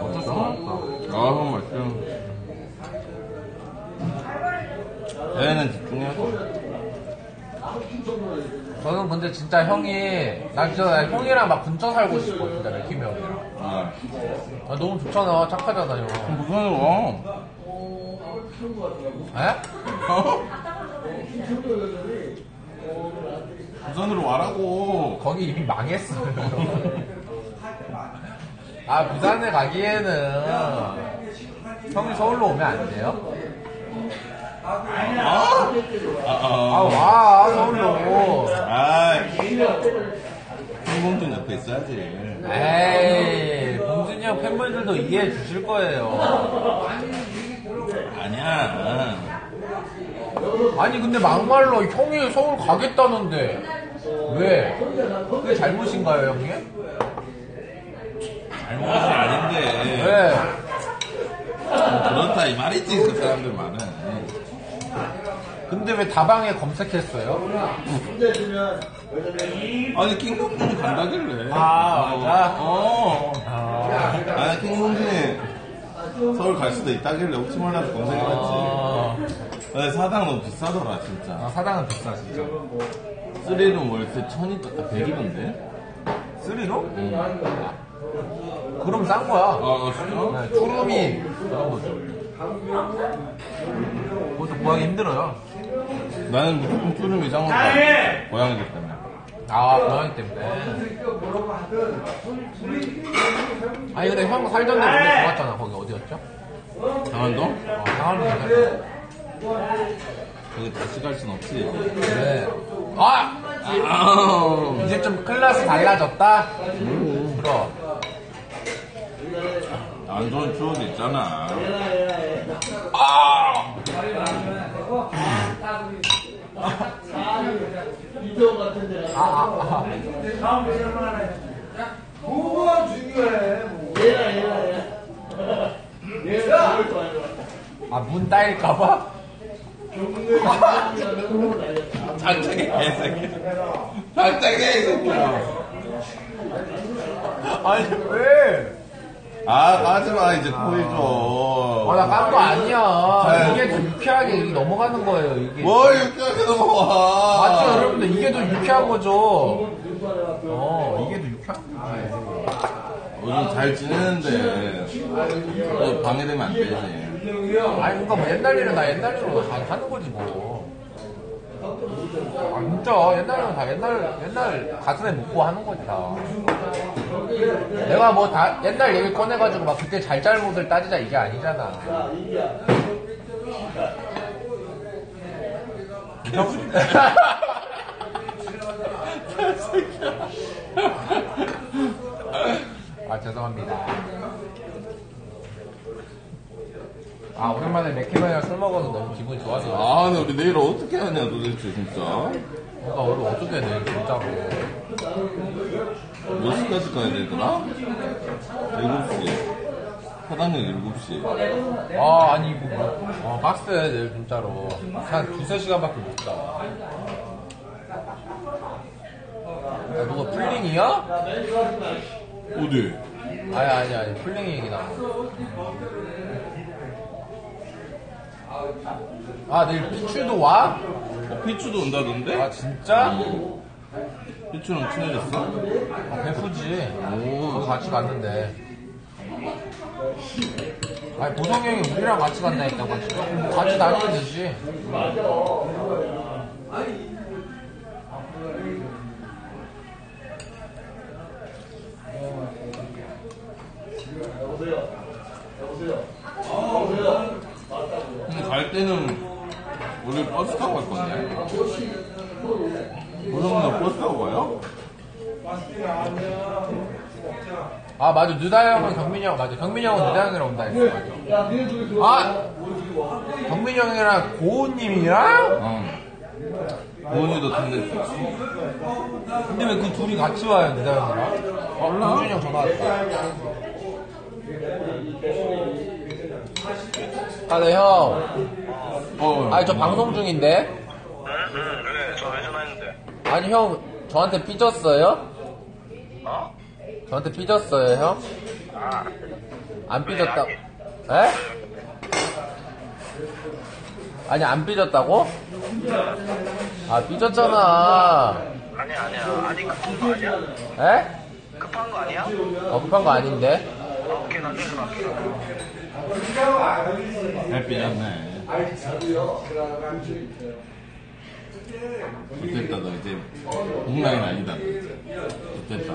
어쩔 수가 없어. 아, 정말. 아, 여행은 집중해야죠. 저는 근데 진짜 형이, 나 진짜 형이랑 막 근처 살고 싶어, 진짜, 맥힘이 형이랑. 아, 너무 좋잖아. 착하잖아, 형. 무슨 형? 에? 부산으로 와라고. 거기 이미 망했어요. 아, 부산에 가기에는 형이 서울로 오면 안 돼요? 아, 아, 어. 아 와, 서울로. 아, 봉준 옆에 있어야지. 에이, 봉준이 형 팬분들도 이해해 주실 거예요. 아니야. 아니 근데 막말로 형이 서울 가겠다는데 왜? 그게 잘못인가요, 형이? 잘못은 아닌데. 왜? 그렇다 이 말이지, 그 사람들 말은. 근데 왜 다방에 검색했어요? 아니 킹봉준이 간다길래. 아 맞아. 어. 아, 아니 킹봉준이 서울 갈 수도 있다길래 혹시 몰라서 검색해봤지. 근데 사당 너무 비싸더라 진짜. 아, 사당은 비싸 진짜. 쓰리룸 월세 천이백 백이던데? 쓰리룸? 응. 아, 그럼 싼 거야. 아 진짜? 네, 투룸이 그런 거죠. 그것도 구하기 힘들어요. 나는 무조건 투룸 이상으로 가. 고양이기 때문에. 아, 고양이 때문에. 아니 근데 형 살던 데 너무 좋았잖아. 거기 어디였죠? 강원도? 어, 강원도. 거기 다시 갈 순 없지. 그래. 아! 아 이제 좀 클래스 달라졌다? 음. 그럼 안 좋은 추억이 있잖아. 아! 이태원 같은 데 아아아 다음 배설만 하나 야 뭐가 중요해 뭐 얘라 얘라 얘라 얘라 뭘 좋아해. 아 문 따일까봐? 경문을 장착해 개새끼 장착해 이 새끼야. 아니 왜 아 까지마 이제 토이 줘. 아 나 깐 거 아니야. 이게 더 유쾌하게 넘어가는 거예요 이게. 뭘 유쾌하게 넘어가. 맞죠 여러분들 이게 더 유쾌한 거죠. 어 이게 더 유쾌한 거예요. 요즘 잘 지내는데 방해되면 안 되지. 아니 그러니까 뭐 옛날 일은 다 옛날 일로 하는 거지 뭐. 아 진짜 옛날은 다 옛날 옛날 가슴에 묻고 하는 거지 다. 내가 뭐 다 옛날 얘기 꺼내가지고 막 그때 잘잘못을 따지자 이게 아니잖아. 아 죄송합니다. 아 오랜만에 맥키만이랑 술 먹어서 너무 기분이 좋아서. 아 근데 우리 내일 어떻게 하냐 도대체 진짜. 그러니까 우리 어떻게 내일 진짜로 몇 시까지 가야 되더라? 일곱 시 사당역 일곱 시. 아 아니 이거 뭐 빡세야 아, 내일 진짜로 한 두세 시간밖에 못 자. 야 누가 풀링이야? 어디? 아니 아니 아니 풀링 얘기 나와. 아 내일 피츄도 와? 어, 피츄도 온다던데? 아 진짜? 음. 피츄랑 친해졌어? 아 베프지. 오 같이 갔는데. 아니 보성이 형이 우리랑 같이 간다니까. 같이 같이 다니면 되지. 여보세요 여보세요 여보세요. 근데 갈 때는 원래 버스 타고 갈 건데. 보성이가 버스 타고 가요? 아 맞아 누다 형은 경민이 형 맞아. 경민이 형은 누다 형이랑 온다 했어. 맞아. 아 경민이 형이랑 고은님이랑? 어. 고은이도 탄댔어. 근데 왜 그 둘이 같이 와요 누다 형이랑? 몰라. 봉준이 형 전화 왔다. 아, 네, 형. 어, 아니, 저 뭐. 방송 중인데? 응, 응, 그래. 저 왜 전화했는데? 아니, 형, 저한테 삐졌어요? 어? 저한테 삐졌어요, 형? 아. 안 삐졌다. 에? 아니 안 삐졌다고? 아 삐졌잖아. 아니야 아니야. 아니 급한 거 아니야? 에? 급한 거 아니야? 어 급한 거 아닌데. 아 오케이 나 내일 갈게. 잘 삐졌네. 좋겠다 너 이제 엉망이 아니다. 좋겠다.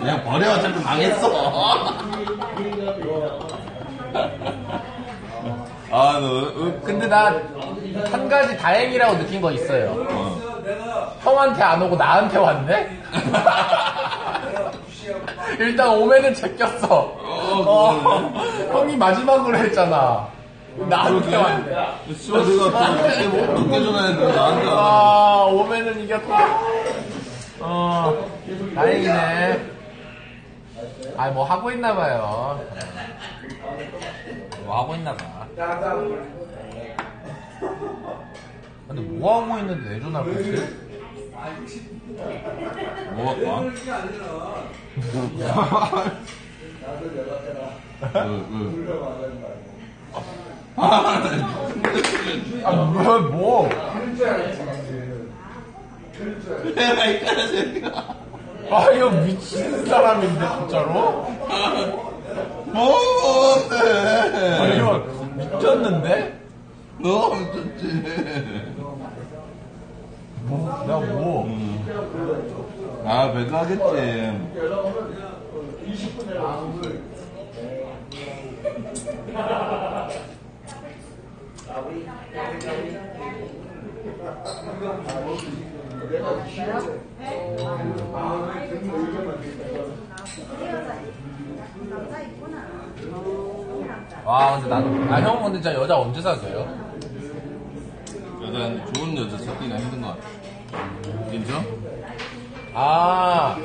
그냥 버려 어차피 망했어. 아, 너, 근데 나 한 가지 다행이라고 느낀 거 있어요. 어. 형한테 안 오고 나한테 왔네? 일단 오면은 제꼈어. 어, 어, 형이 마지막으로 했잖아. 나한테 왔네. 씨발 내가 몇개 전화했는데 나한테 왔네. 아 오면은 이겼다. 어, 다행이네. 아, 뭐 하고 있나봐요. 뭐 하고 있나봐. 근데 뭐 하고 있는데 왜 전화를 걸지? 뭐 할까? 아, 뭐, 뭐. 내가 이따라 새끼가 아 이거 미친 사람인데 진짜로? 뭐데 아 이거 미쳤는데? 너무 미쳤지. 뭐? 나 뭐? 음. 아 배도 하겠지. 와 근데 나도 아 형 근데 진짜 여자 언제 사세요? 여자 좋은 여자 찾기가 힘든 것 같아. 진짜? 아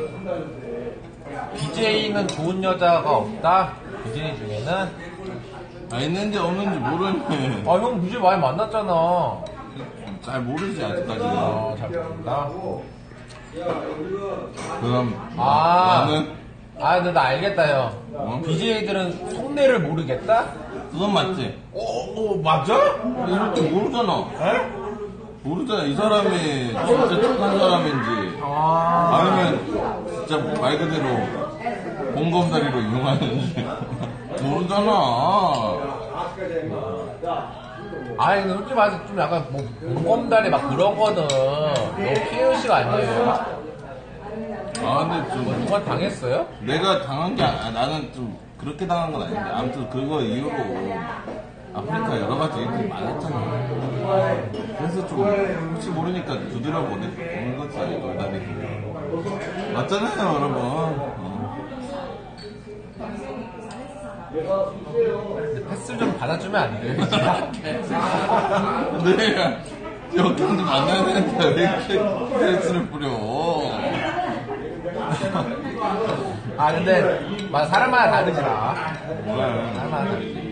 비제이는 좋은 여자가 없다? 비제이 중에는? 아 있는지 없는지 모르네. 아 형 비제이 많이 만났잖아. 잘 모르지 아직까지. 아, 잘 모른다. 그럼 아, 나는 아 근데 나 알겠다 형. 어? 비제이들은 속내를 모르겠다? 그건 맞지. 어, 어 맞아? 이럴 때 모르잖아. 에? 모르잖아 이 사람이 진짜 착한 사람인지. 아 아니면 진짜 말 그대로 봉검다리로 이용하는지 모르잖아. 아니 근데 솔직히 말해서 좀 약간 뭐 봉검다리 막 그런 거는 너무 피해의식 아니에요? 아 근데 좀 누가 당했어요? 내가 당한 게 아니, 나는 좀 그렇게 당한 건 아닌데 아무튼 그거 이후로 아프리카 여러 가지 일들이 많았잖아. 그래서 좀 혹시 모르니까 두드려보고 오는 거지. 놀다리 맞잖아요 여러분. 어. 근데 패스 좀 받아주면 안 돼? 근데 여기서 만나야 되는데 왜 이렇게 패스를 뿌려? 아 근데 사람마다 다르지라. 사람마다 다르지.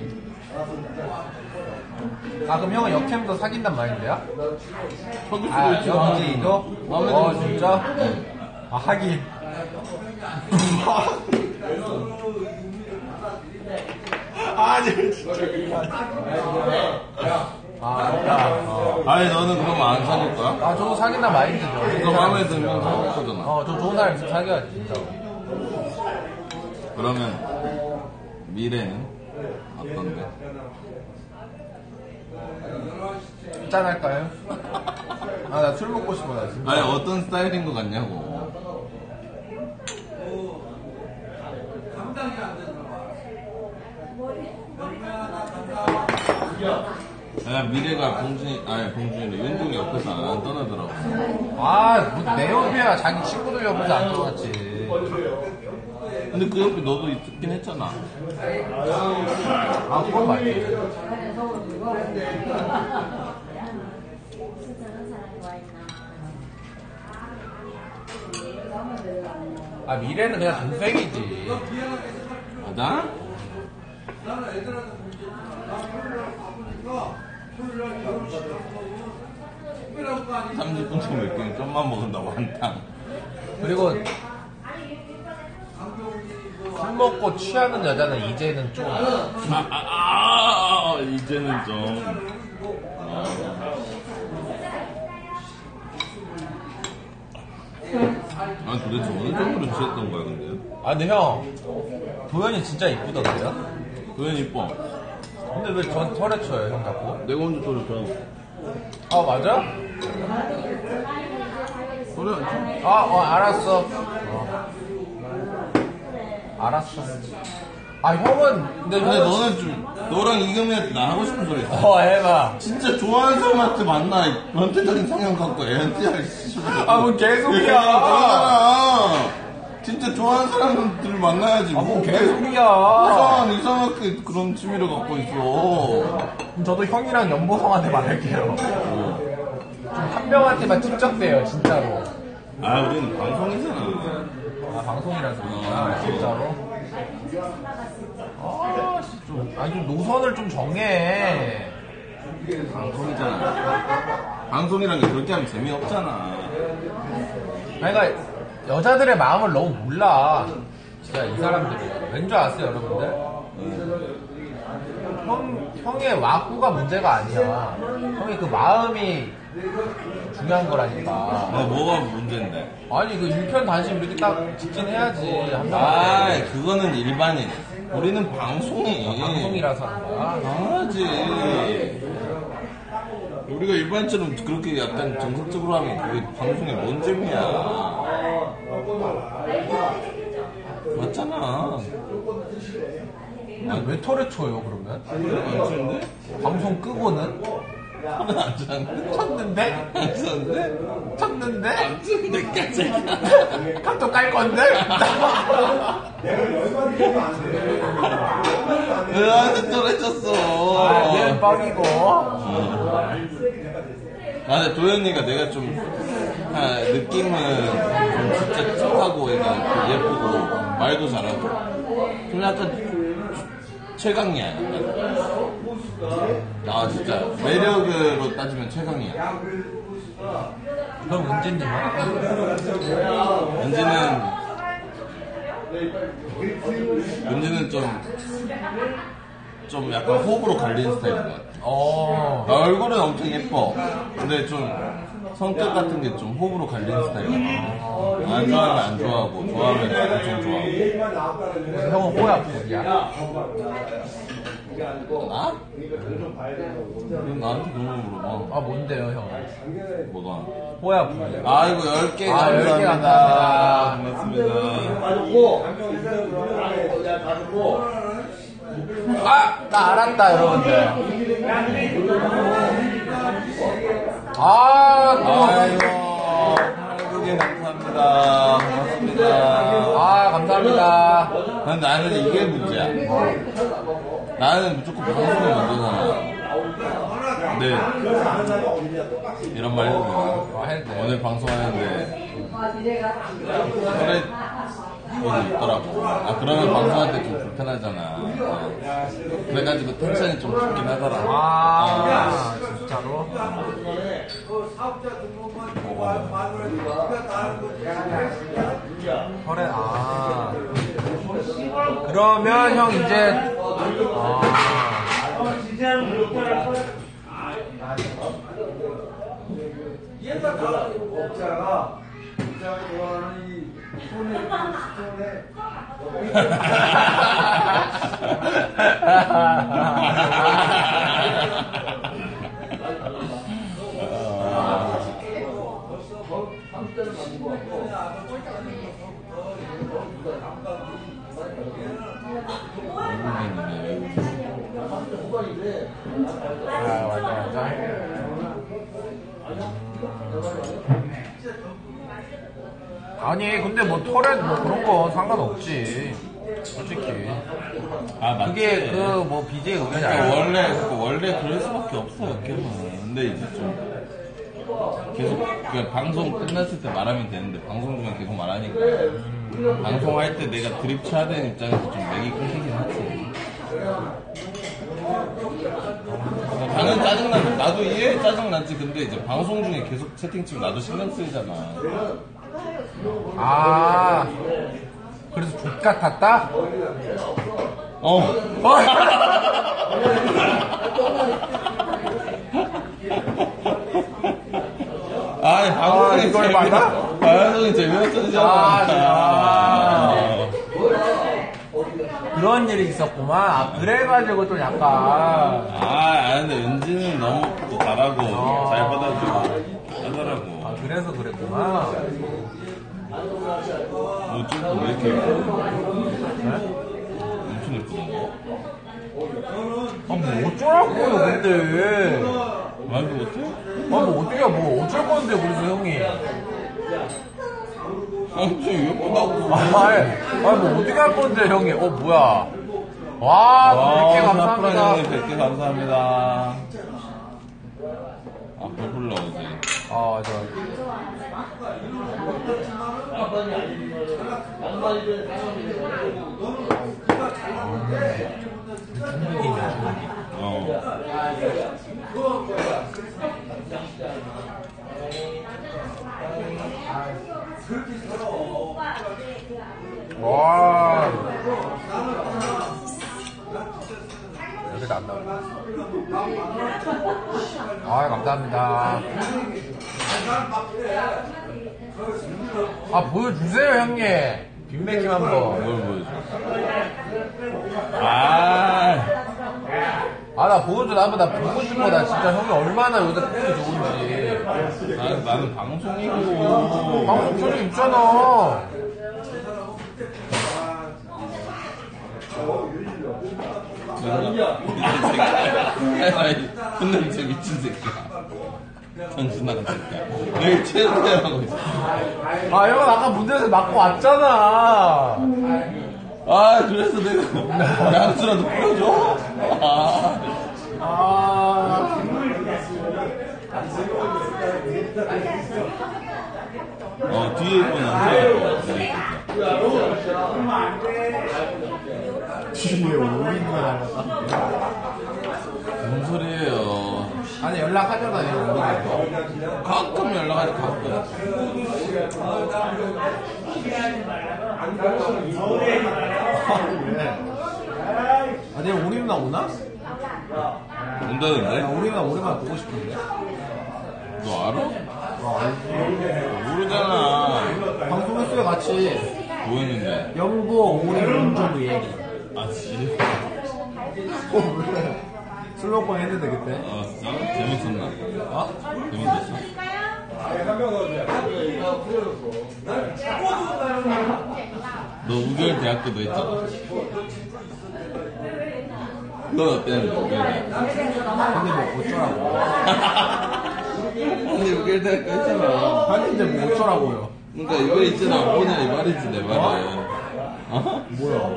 아 그럼 형은 역캠도 사귄단 말인데요? 사귈 수도 있죠. 역제이도? 어 진짜? 아 하긴. 아니 진짜 아 맞다. 어. 아니 너는 그럼 안 사귈 거야? 아 저도 사귄다 마인드죠. 너 마음에 들면 사귈 거잖아. 어 저 좋은 사람 있으면 사귀어야지 진짜로. 그러면 미래는 어떤데? 짠할까요? 아 나 술 먹고 싶어 나 진짜. 아니 어떤 스타일인 것 같냐고. 감당이 안 돼. 야, 미래가 봉준이, 아니, 봉준이래. 윤종이 옆에서 안 떠나더라고. 아, 뭐, 내 옆이야. 자기 친구들 옆에서 안 떠났지. 근데 그 옆에 너도 있긴 했잖아. 아, 그건 맞지. 아, 미래는 그냥 동생이지. 맞아? 나는 애들한테 삼십 분 좀 먹기는 좀만 먹은다고 한탕. 그리고 술 먹고 취하는 여자는 이제는 좀 아, 아, 아, 이제는 좀 아, 도대체 어느 정도로 취했던 거야, 근데? 아, 근데 형, 도현이 진짜 이쁘던데요? 도현이 이뻐. 근데 왜 전 털에 쳐요, 형 자꾸? 내가 언제 털에 쳐? 아, 맞아? 털에 안 쳐? 아, 어, 알았어. 어. 알았어. 아, 형은. 근데, 근데 형은... 너는 좀, 너랑 이겸이 나 하고 싶은 소리 했어. 어, 해봐. 진짜 좋아하는 사람한테 만나, 변태적인 성향 갖고 애한테 할 수 있어. 아, 뭐 개소리야. 진짜 좋아하는 사람들을 만나야지. 아, 뭐 개소리야. 이상한, 이상하게 그런 취미를 갖고 있어. 저도 형이랑 연보성한테 말할게요. 한 명한테만 특정돼요, 진짜로. 아, 우리는 방송이잖아. 아, 방송이라서. 아, 진짜로? 아, 좀, 아니, 좀 노선을 좀 정해. 방송이잖아. 방송이란 게 그렇게 하면 재미없잖아. 그러니까, 여자들의 마음을 너무 몰라. 진짜 이 사람들이. 왠 줄 아세요, 여러분들? 응. 형, 형의 와꾸가 문제가 아니야. 형의 그 마음이 중요한 거라니까. 아, 뭐가 문제인데? 아니, 그 일편 단심 이렇게 딱 직진해야지. 아, 그거는 일반인. 우리는 방송이. 아, 방송이라서 하는 거야. 당연하지. 우리가 일반처럼 그렇게 약간 정석적으로 하면 그게 방송에 뭔 재미야. 맞잖아. 왜 털에 쳐요, 그러면? 털에 안 치는데? 방송 끄고는? 털은 안 쳤는데? 쳤는데? 안 쳤는데? 쳤는데? 안 쳤는데, 깨끗이. 카톡 깔 건데? 왜 나한테 털에 쳤어? 아, 얘는 뻥이고. 아, 도현이가 내가 좀, 아, 느낌은 좀 진짜 쩍하고 애가 예쁘고, 말도 잘하고. 근데 약간 최강이야. 아, 진짜 매력으로 따지면 최강이야. 그럼 은진님 은진은 은진은 좀 좀 약간 호불호 갈리는 스타일인 것 같아. 어, 얼굴은 엄청 예뻐. 근데 좀 성격 같은 게 좀 호불호 갈리는 스타일이야. 안 좋아하면 안 좋아하고, 좋아하면 엄청 좋아하고. 그래서 형은 호야, 부부야? 나? 응. 나한테 너무 물어봐. 아, 뭔데요, 형? 뭐가? 호야, 부부야. 아이고, 열 개 감사합니다. 아, 고맙습니다. 아! 나 알았다, 여러분들. 아, 아이고, 한국에 감사합니다. 고맙습니다. 아, 감사합니다. 난 나는 이게 문제야. 어. 나는 무조건 방송이 먼저잖아. 네, 이런 말 해도 돼요. 오늘 방송하는데 그래 돈이 있더라고. 아, 그러면 방송할 때 좀 불편하잖아. 그래가지고 텐션이 좀 좋긴 하더라. 아, 아, 진짜로? 그래, 아. 그러면 형 이제 아. 아, 맞아, 맞아. 아니, 근데 뭐 털에 뭐 그런 거 상관없지. 솔직히. 아, 맞지. 그게 그 뭐 비제이 의견이 아니야. 원래, 원래 그럴 수밖에 없어요, 걔는. 근데 이제 좀. 계속, 그러니까 방송 끝났을 때 말하면 되는데, 방송 중에 계속 말하니까. 음. 방송할 때 내가 드립 쳐야 되는 입장에서 좀 맥이 끊기긴 하지. 나는 짜증나지. 나도 이해 짜증나지. 근데 이제 방송 중에 계속 채팅치면 나도 신경 쓰이잖아. 아. 그래서 족 같았다? 어. 아이, 아, 이걸 받아? 아, 형이 재미없었잖아. 아, 아. 그런 일이 있었구만. 아, 그래가지고 또 약간. 아, 근데 은지는 너무 또 잘하고, 아. 잘 받아주고, 하더라고. 아, 그래서 그랬구만. 너 좀 왜 이렇게 예뻐? 네? 엄청 예쁘던가? 아, 뭐 어쩌라고요, 근데. 말도 못해? 아, 뭐, 어떻게, 뭐, 어쩔 건데, 그래서 형이. 아니, 예쁘다고. 아니, 아니, 뭐, 어떻게 할 건데, 형이. 어, 뭐야. 와, 백 개 감사합니다. 백 개 감사합니다. 아, 배불러, 어제. 아, 맞아. 중국인이야, 중국인. 어. 와. 여기도 안 나오네. 아, 감사합니다. 아, 보여주세요, 형님. 빅맥힘 한 번. 뭘 보여줘? 아. 아, 나 보여줘. 나도 나 보고 싶어. 나 진짜 형이 얼마나 요새 폼이 좋은지. 아, 나는 방송이고. 방송 소리 있잖아. 혼나는 쟤 미친 새끼야. 정신 나간 새끼야. 내일 최대하고 있어. 아, 형은 아까 문제에서 맞고 왔잖아. 아, 그래서 내가 양수라도 뿌려줘? 아, 아. 어, 뒤에 있는 남자가 뒤에 오는 건 알았다. 무슨 소리예요? 아니, 연락하잖아, 얘. 가끔 연락하지, 가끔. 아, 내일 우리 누나 오나? 온다는데? 아, 우리 누나 오랜만에 보고 싶은데. 너 알아? 아, 알지. 모르잖아. 방송했어요, 같이. 뭐 했는데? 영보, 오늘 운전도 얘기. 아, 지? 어, 왜? 술 먹고 했는데, 그때? 아, 진짜? 재밌었나? 어? 재밌었어? 너 우결 대학교도 했잖아. 넌 어땠는데, 우결대? 근데 뭐 어쩌라고. 근데 우결대학교 했잖아. 아니, 이제 뭐 어쩌라고요. 그러니까 이거 있잖아, 뭐냐 이 말이지, 내 말은. 어? 뭐야.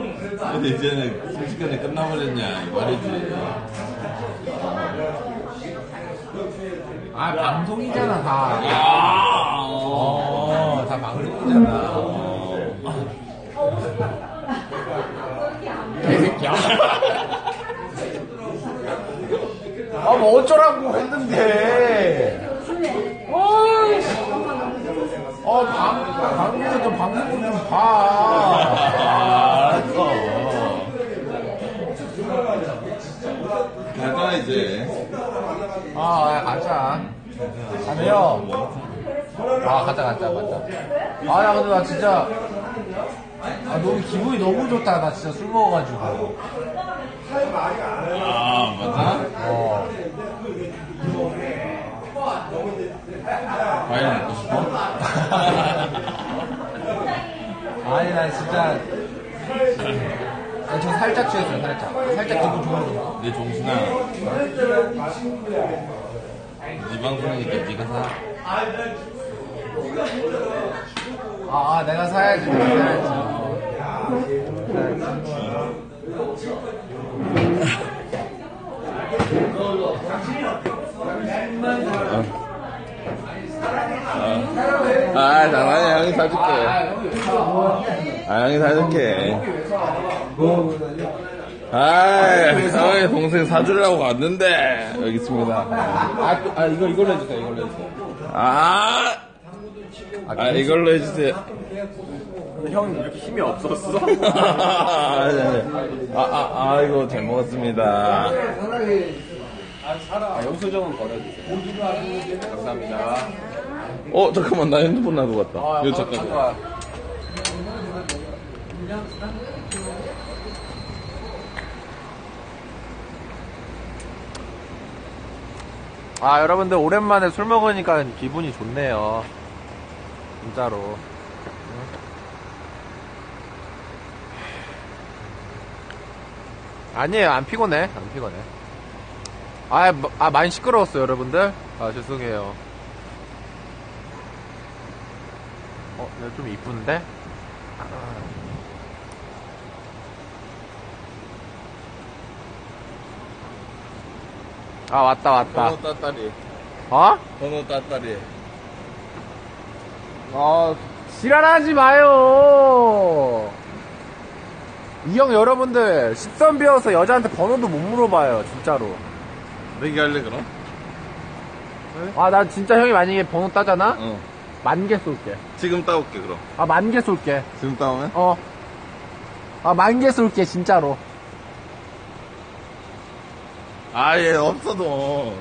근데 이제는 순식간에 끝나버렸냐 이 말이지. 아, 방송이잖아, 다. 야, 어, 다 방송이잖아. 어. 개새끼야. 아, 뭐 어쩌라고 했는데. 어이씨. 어, 방, 방송에서 좀 방송 좀 봐. 아, 알았어. 가자, 이제. 아, 가자. 가네요. 아, 가자, 가자, 가자. 아, 야, 근데 나 진짜. 아, 너무 기분이 너무 좋다. 나 진짜 술 먹어가지고. 아, 맞아? 어. 과일 먹고 싶어? 아니, 나 진짜. 저 살짝 취했어요, 살짝. 살짝 기분 좋아서. 내 종순아. 네 방송이니까 네가 사. 아, 아, 내가 사야지, 내가 사야지. 아, 아, 장난이야. 형이 사줄게. 아, 형이 사줄게. 아이, 상황에 동생 사주려고 왔는데, 여기 있습니다. 아, 아, 이거, 이걸로 해주세요, 이걸로 해주세요. 아, 아, 이걸로 해주세요. 형 힘이 없었어? 아, 네. 아, 아, 아이고 잘 먹었습니다. 아, 영수증은 버려주세요. 감사합니다. 어 잠깐만 나 핸드폰 놔두고 갔다. 아, 이거 잠깐. 아, 아 여러분들 오랜만에 술 먹으니까 기분이 좋네요. 진짜로. 아니에요, 안 피곤해, 안 피곤해. 아, 아 많이 시끄러웠어요 여러분들. 아 죄송해요. 어, 내가 좀 이쁜데? 아. 아 왔다 왔다. 번호 따따리. 어? 번호 따따리. 아 지랄하지 마요. 이 형 여러분들 십선 비어서 여자한테 번호도 못 물어봐요 진짜로. 내기 할래 그럼? 네? 아 나 진짜 형이 만약에 번호 따잖아? 어. 만 개 쏠게. 지금 따올게 그럼. 아 만 개 쏠게. 지금 따오면? 어. 아 만 개 쏠게 진짜로. 아예 없어도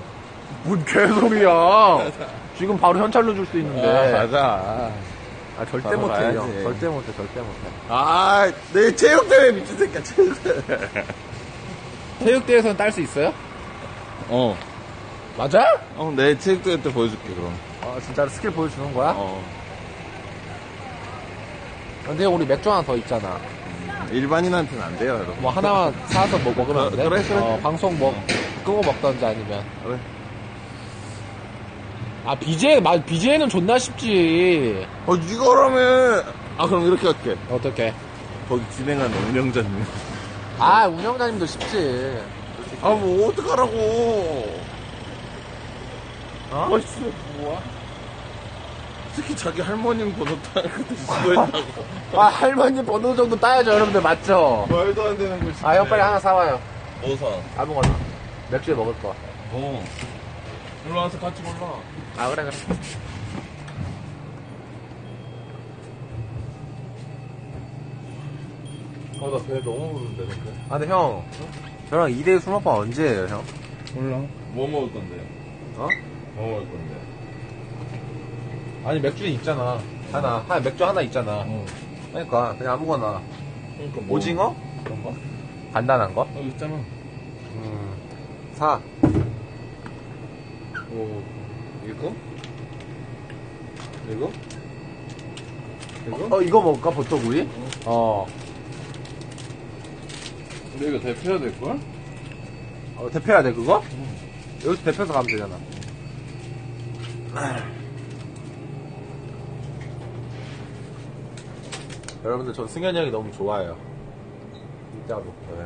뭔 개소리야. 지금 바로 현찰로 줄 수 있는데. 아, 맞아. 아 절대 못해 형. 절대 못해 절대 못해. 아 내 체육대회 미친 새끼야. 체육대회. 체육대회에서는 딸 수 있어요? 어 맞아? 어 내 체육대회 때 보여줄게 그럼. 아 진짜로 스킬 보여주는 거야? 어. 근데 우리 맥주 하나 더 있잖아. 일반인한테는 안 돼요, 여러분. 뭐 하나만 사서 뭐 먹으면 안 돼? 그래, 그래. 어, 방송 뭐, 끄고 먹던지 아니면. 그래. 아, 비제이, 맞, 비제이는 존나 쉽지. 어, 이거라면. 아, 그럼 이렇게 할게. 어떻게? 거기 진행한 운영자님. 아, 운영자님도 쉽지. 아, 뭐, 어떡하라고. 어? 멋있어, 뭐야? 특히 자기 할머님 번호 따야 그때 수고했다고. 아 할머님 번호 정도 따야죠 여러분들 맞죠? 말도 안 되는 거지. 아 형 빨리 하나 사와요. 뭐 사? 아무거나. 맥주에 먹을 거. 어. 일로 와서 같이 골라. 아 그래 그래. 아 나 배 너무 부른데 근데. 아 근데 형. 어? 저랑 이 대 술 먹방 언제예요 형? 몰라. 뭐 먹을 건데요? 어? 뭐 먹을 건데? 아니 맥주는 있잖아 하나 하나 맥주 하나 있잖아. 어. 그러니까 그냥 아무거나. 그러니까 뭐, 오징어? 그런 거? 간단한 거? 어 있잖아. 음 사. 오 이거? 이거? 이거? 어, 어 이거 먹을까 버터구이? 어. 어. 근데 이거 대표해야 될 걸? 어 대표해야 돼 그거? 응. 여기서 대표해서 가면 되잖아. 여러분들 전 승현이 형이 너무 좋아해요. 진짜로. 네.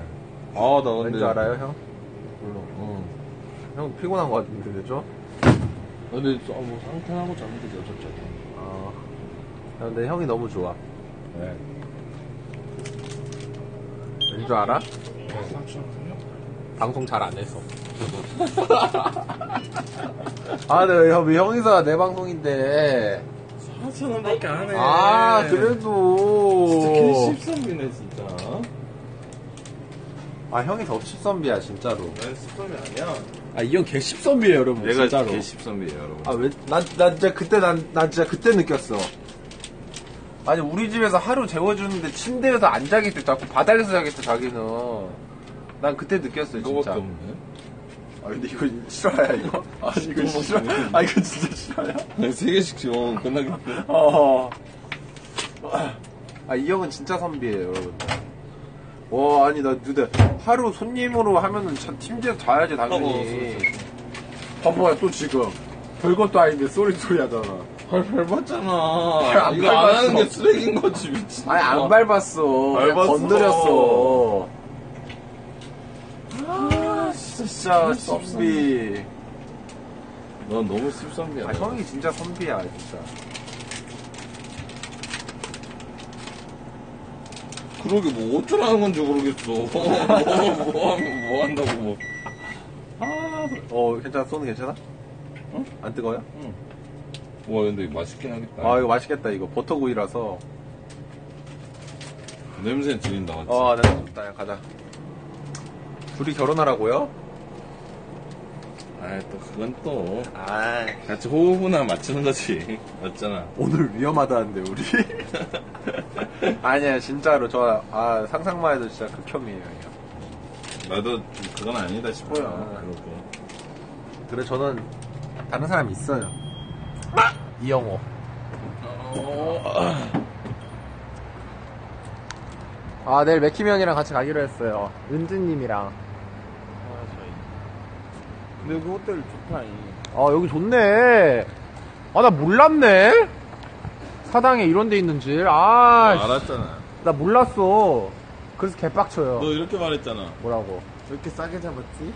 아, 나 근데. 왠지 알아요 형? 별로. 응. 형 피곤한 거 같은데 그죠? 근데 아, 뭐 상쾌하고 잠도 여전히. 아. 근데 형이 너무 좋아. 네. 왠지 알아? 방송 잘 안 해서. 아, 네 형, 형이서 내 방송인데. 사천 원 밖에 안 해. 아, 그래도. 진짜 개십선비네, 진짜. 아, 형이 더 십선비야, 진짜로. 난 십선비 아니야. 아, 이 형 개십선비에요, 여러분. 내가 진짜로. 개십선비에요, 여러분. 아, 왜, 난, 난 진짜 그때, 난, 난 진짜 그때 느꼈어. 아니, 우리 집에서 하루 재워주는데 침대에서 안 자겠대, 자꾸 바닥에서 자겠대, 자기는. 난 그때 느꼈어요, 진짜. 아 근데 이거 실화야 이거? 아 이거 실화? 아 이거 진짜 실화야? 아니 세 개씩 지워 끝나겠다. 어. 아 이 형은 진짜 선비예요 여러분. 와 아니 나 근데 하루 손님으로 하면은 팀제에서 자야지 당연히. 봐봐요 또 지금 별것도 아닌데 쏘리쏘리 하잖아. 발 밟았잖아. 발 안 이거 안 하는 게 쓰레기인 거지 미친. 아니 안 밟았어. 밟았어. 건드렸어. 진짜 선비. 넌 너무 씁선비야. 아, 형이 진짜 선비야, 진짜. 그러게 뭐 어쩌라는 건지 모르겠어. 뭐, 뭐 하면 뭐 한다고 뭐. 아, 어 괜찮아, 손은 괜찮아? 응? 안 뜨거워요? 응. 와 근데 이거 맛있긴 하겠다. 아 이거 맛있겠다 이거 버터구이라서. 냄새 들린다. 맞지? 어, 냄새 좋다. 야, 가자. 둘이 결혼하라고요? 아이, 또 그건 또. 아, 같이 호흡이나 맞추는 거지. 맞잖아. 오늘 위험하다는데 우리. 아니야, 진짜로 저 아 상상만 해도 진짜 극혐이에요. 나도 그건 아니다 싶어요. 아, 그렇고. 그래, 저는 다른 사람이 있어요. 아! 이영호. 어... 아, 내일 맥힘 형이랑 같이 가기로 했어요. 은주님이랑. 아, 저희. 근데 여기 호텔 좋다, 이. 아, 여기 좋네. 아, 나 몰랐네. 사당에 이런 데 있는 줄. 아, 나 알았잖아. 나 몰랐어. 그래서 개빡쳐요. 너 이렇게 말했잖아. 뭐라고? 왜 이렇게 싸게 잡았지?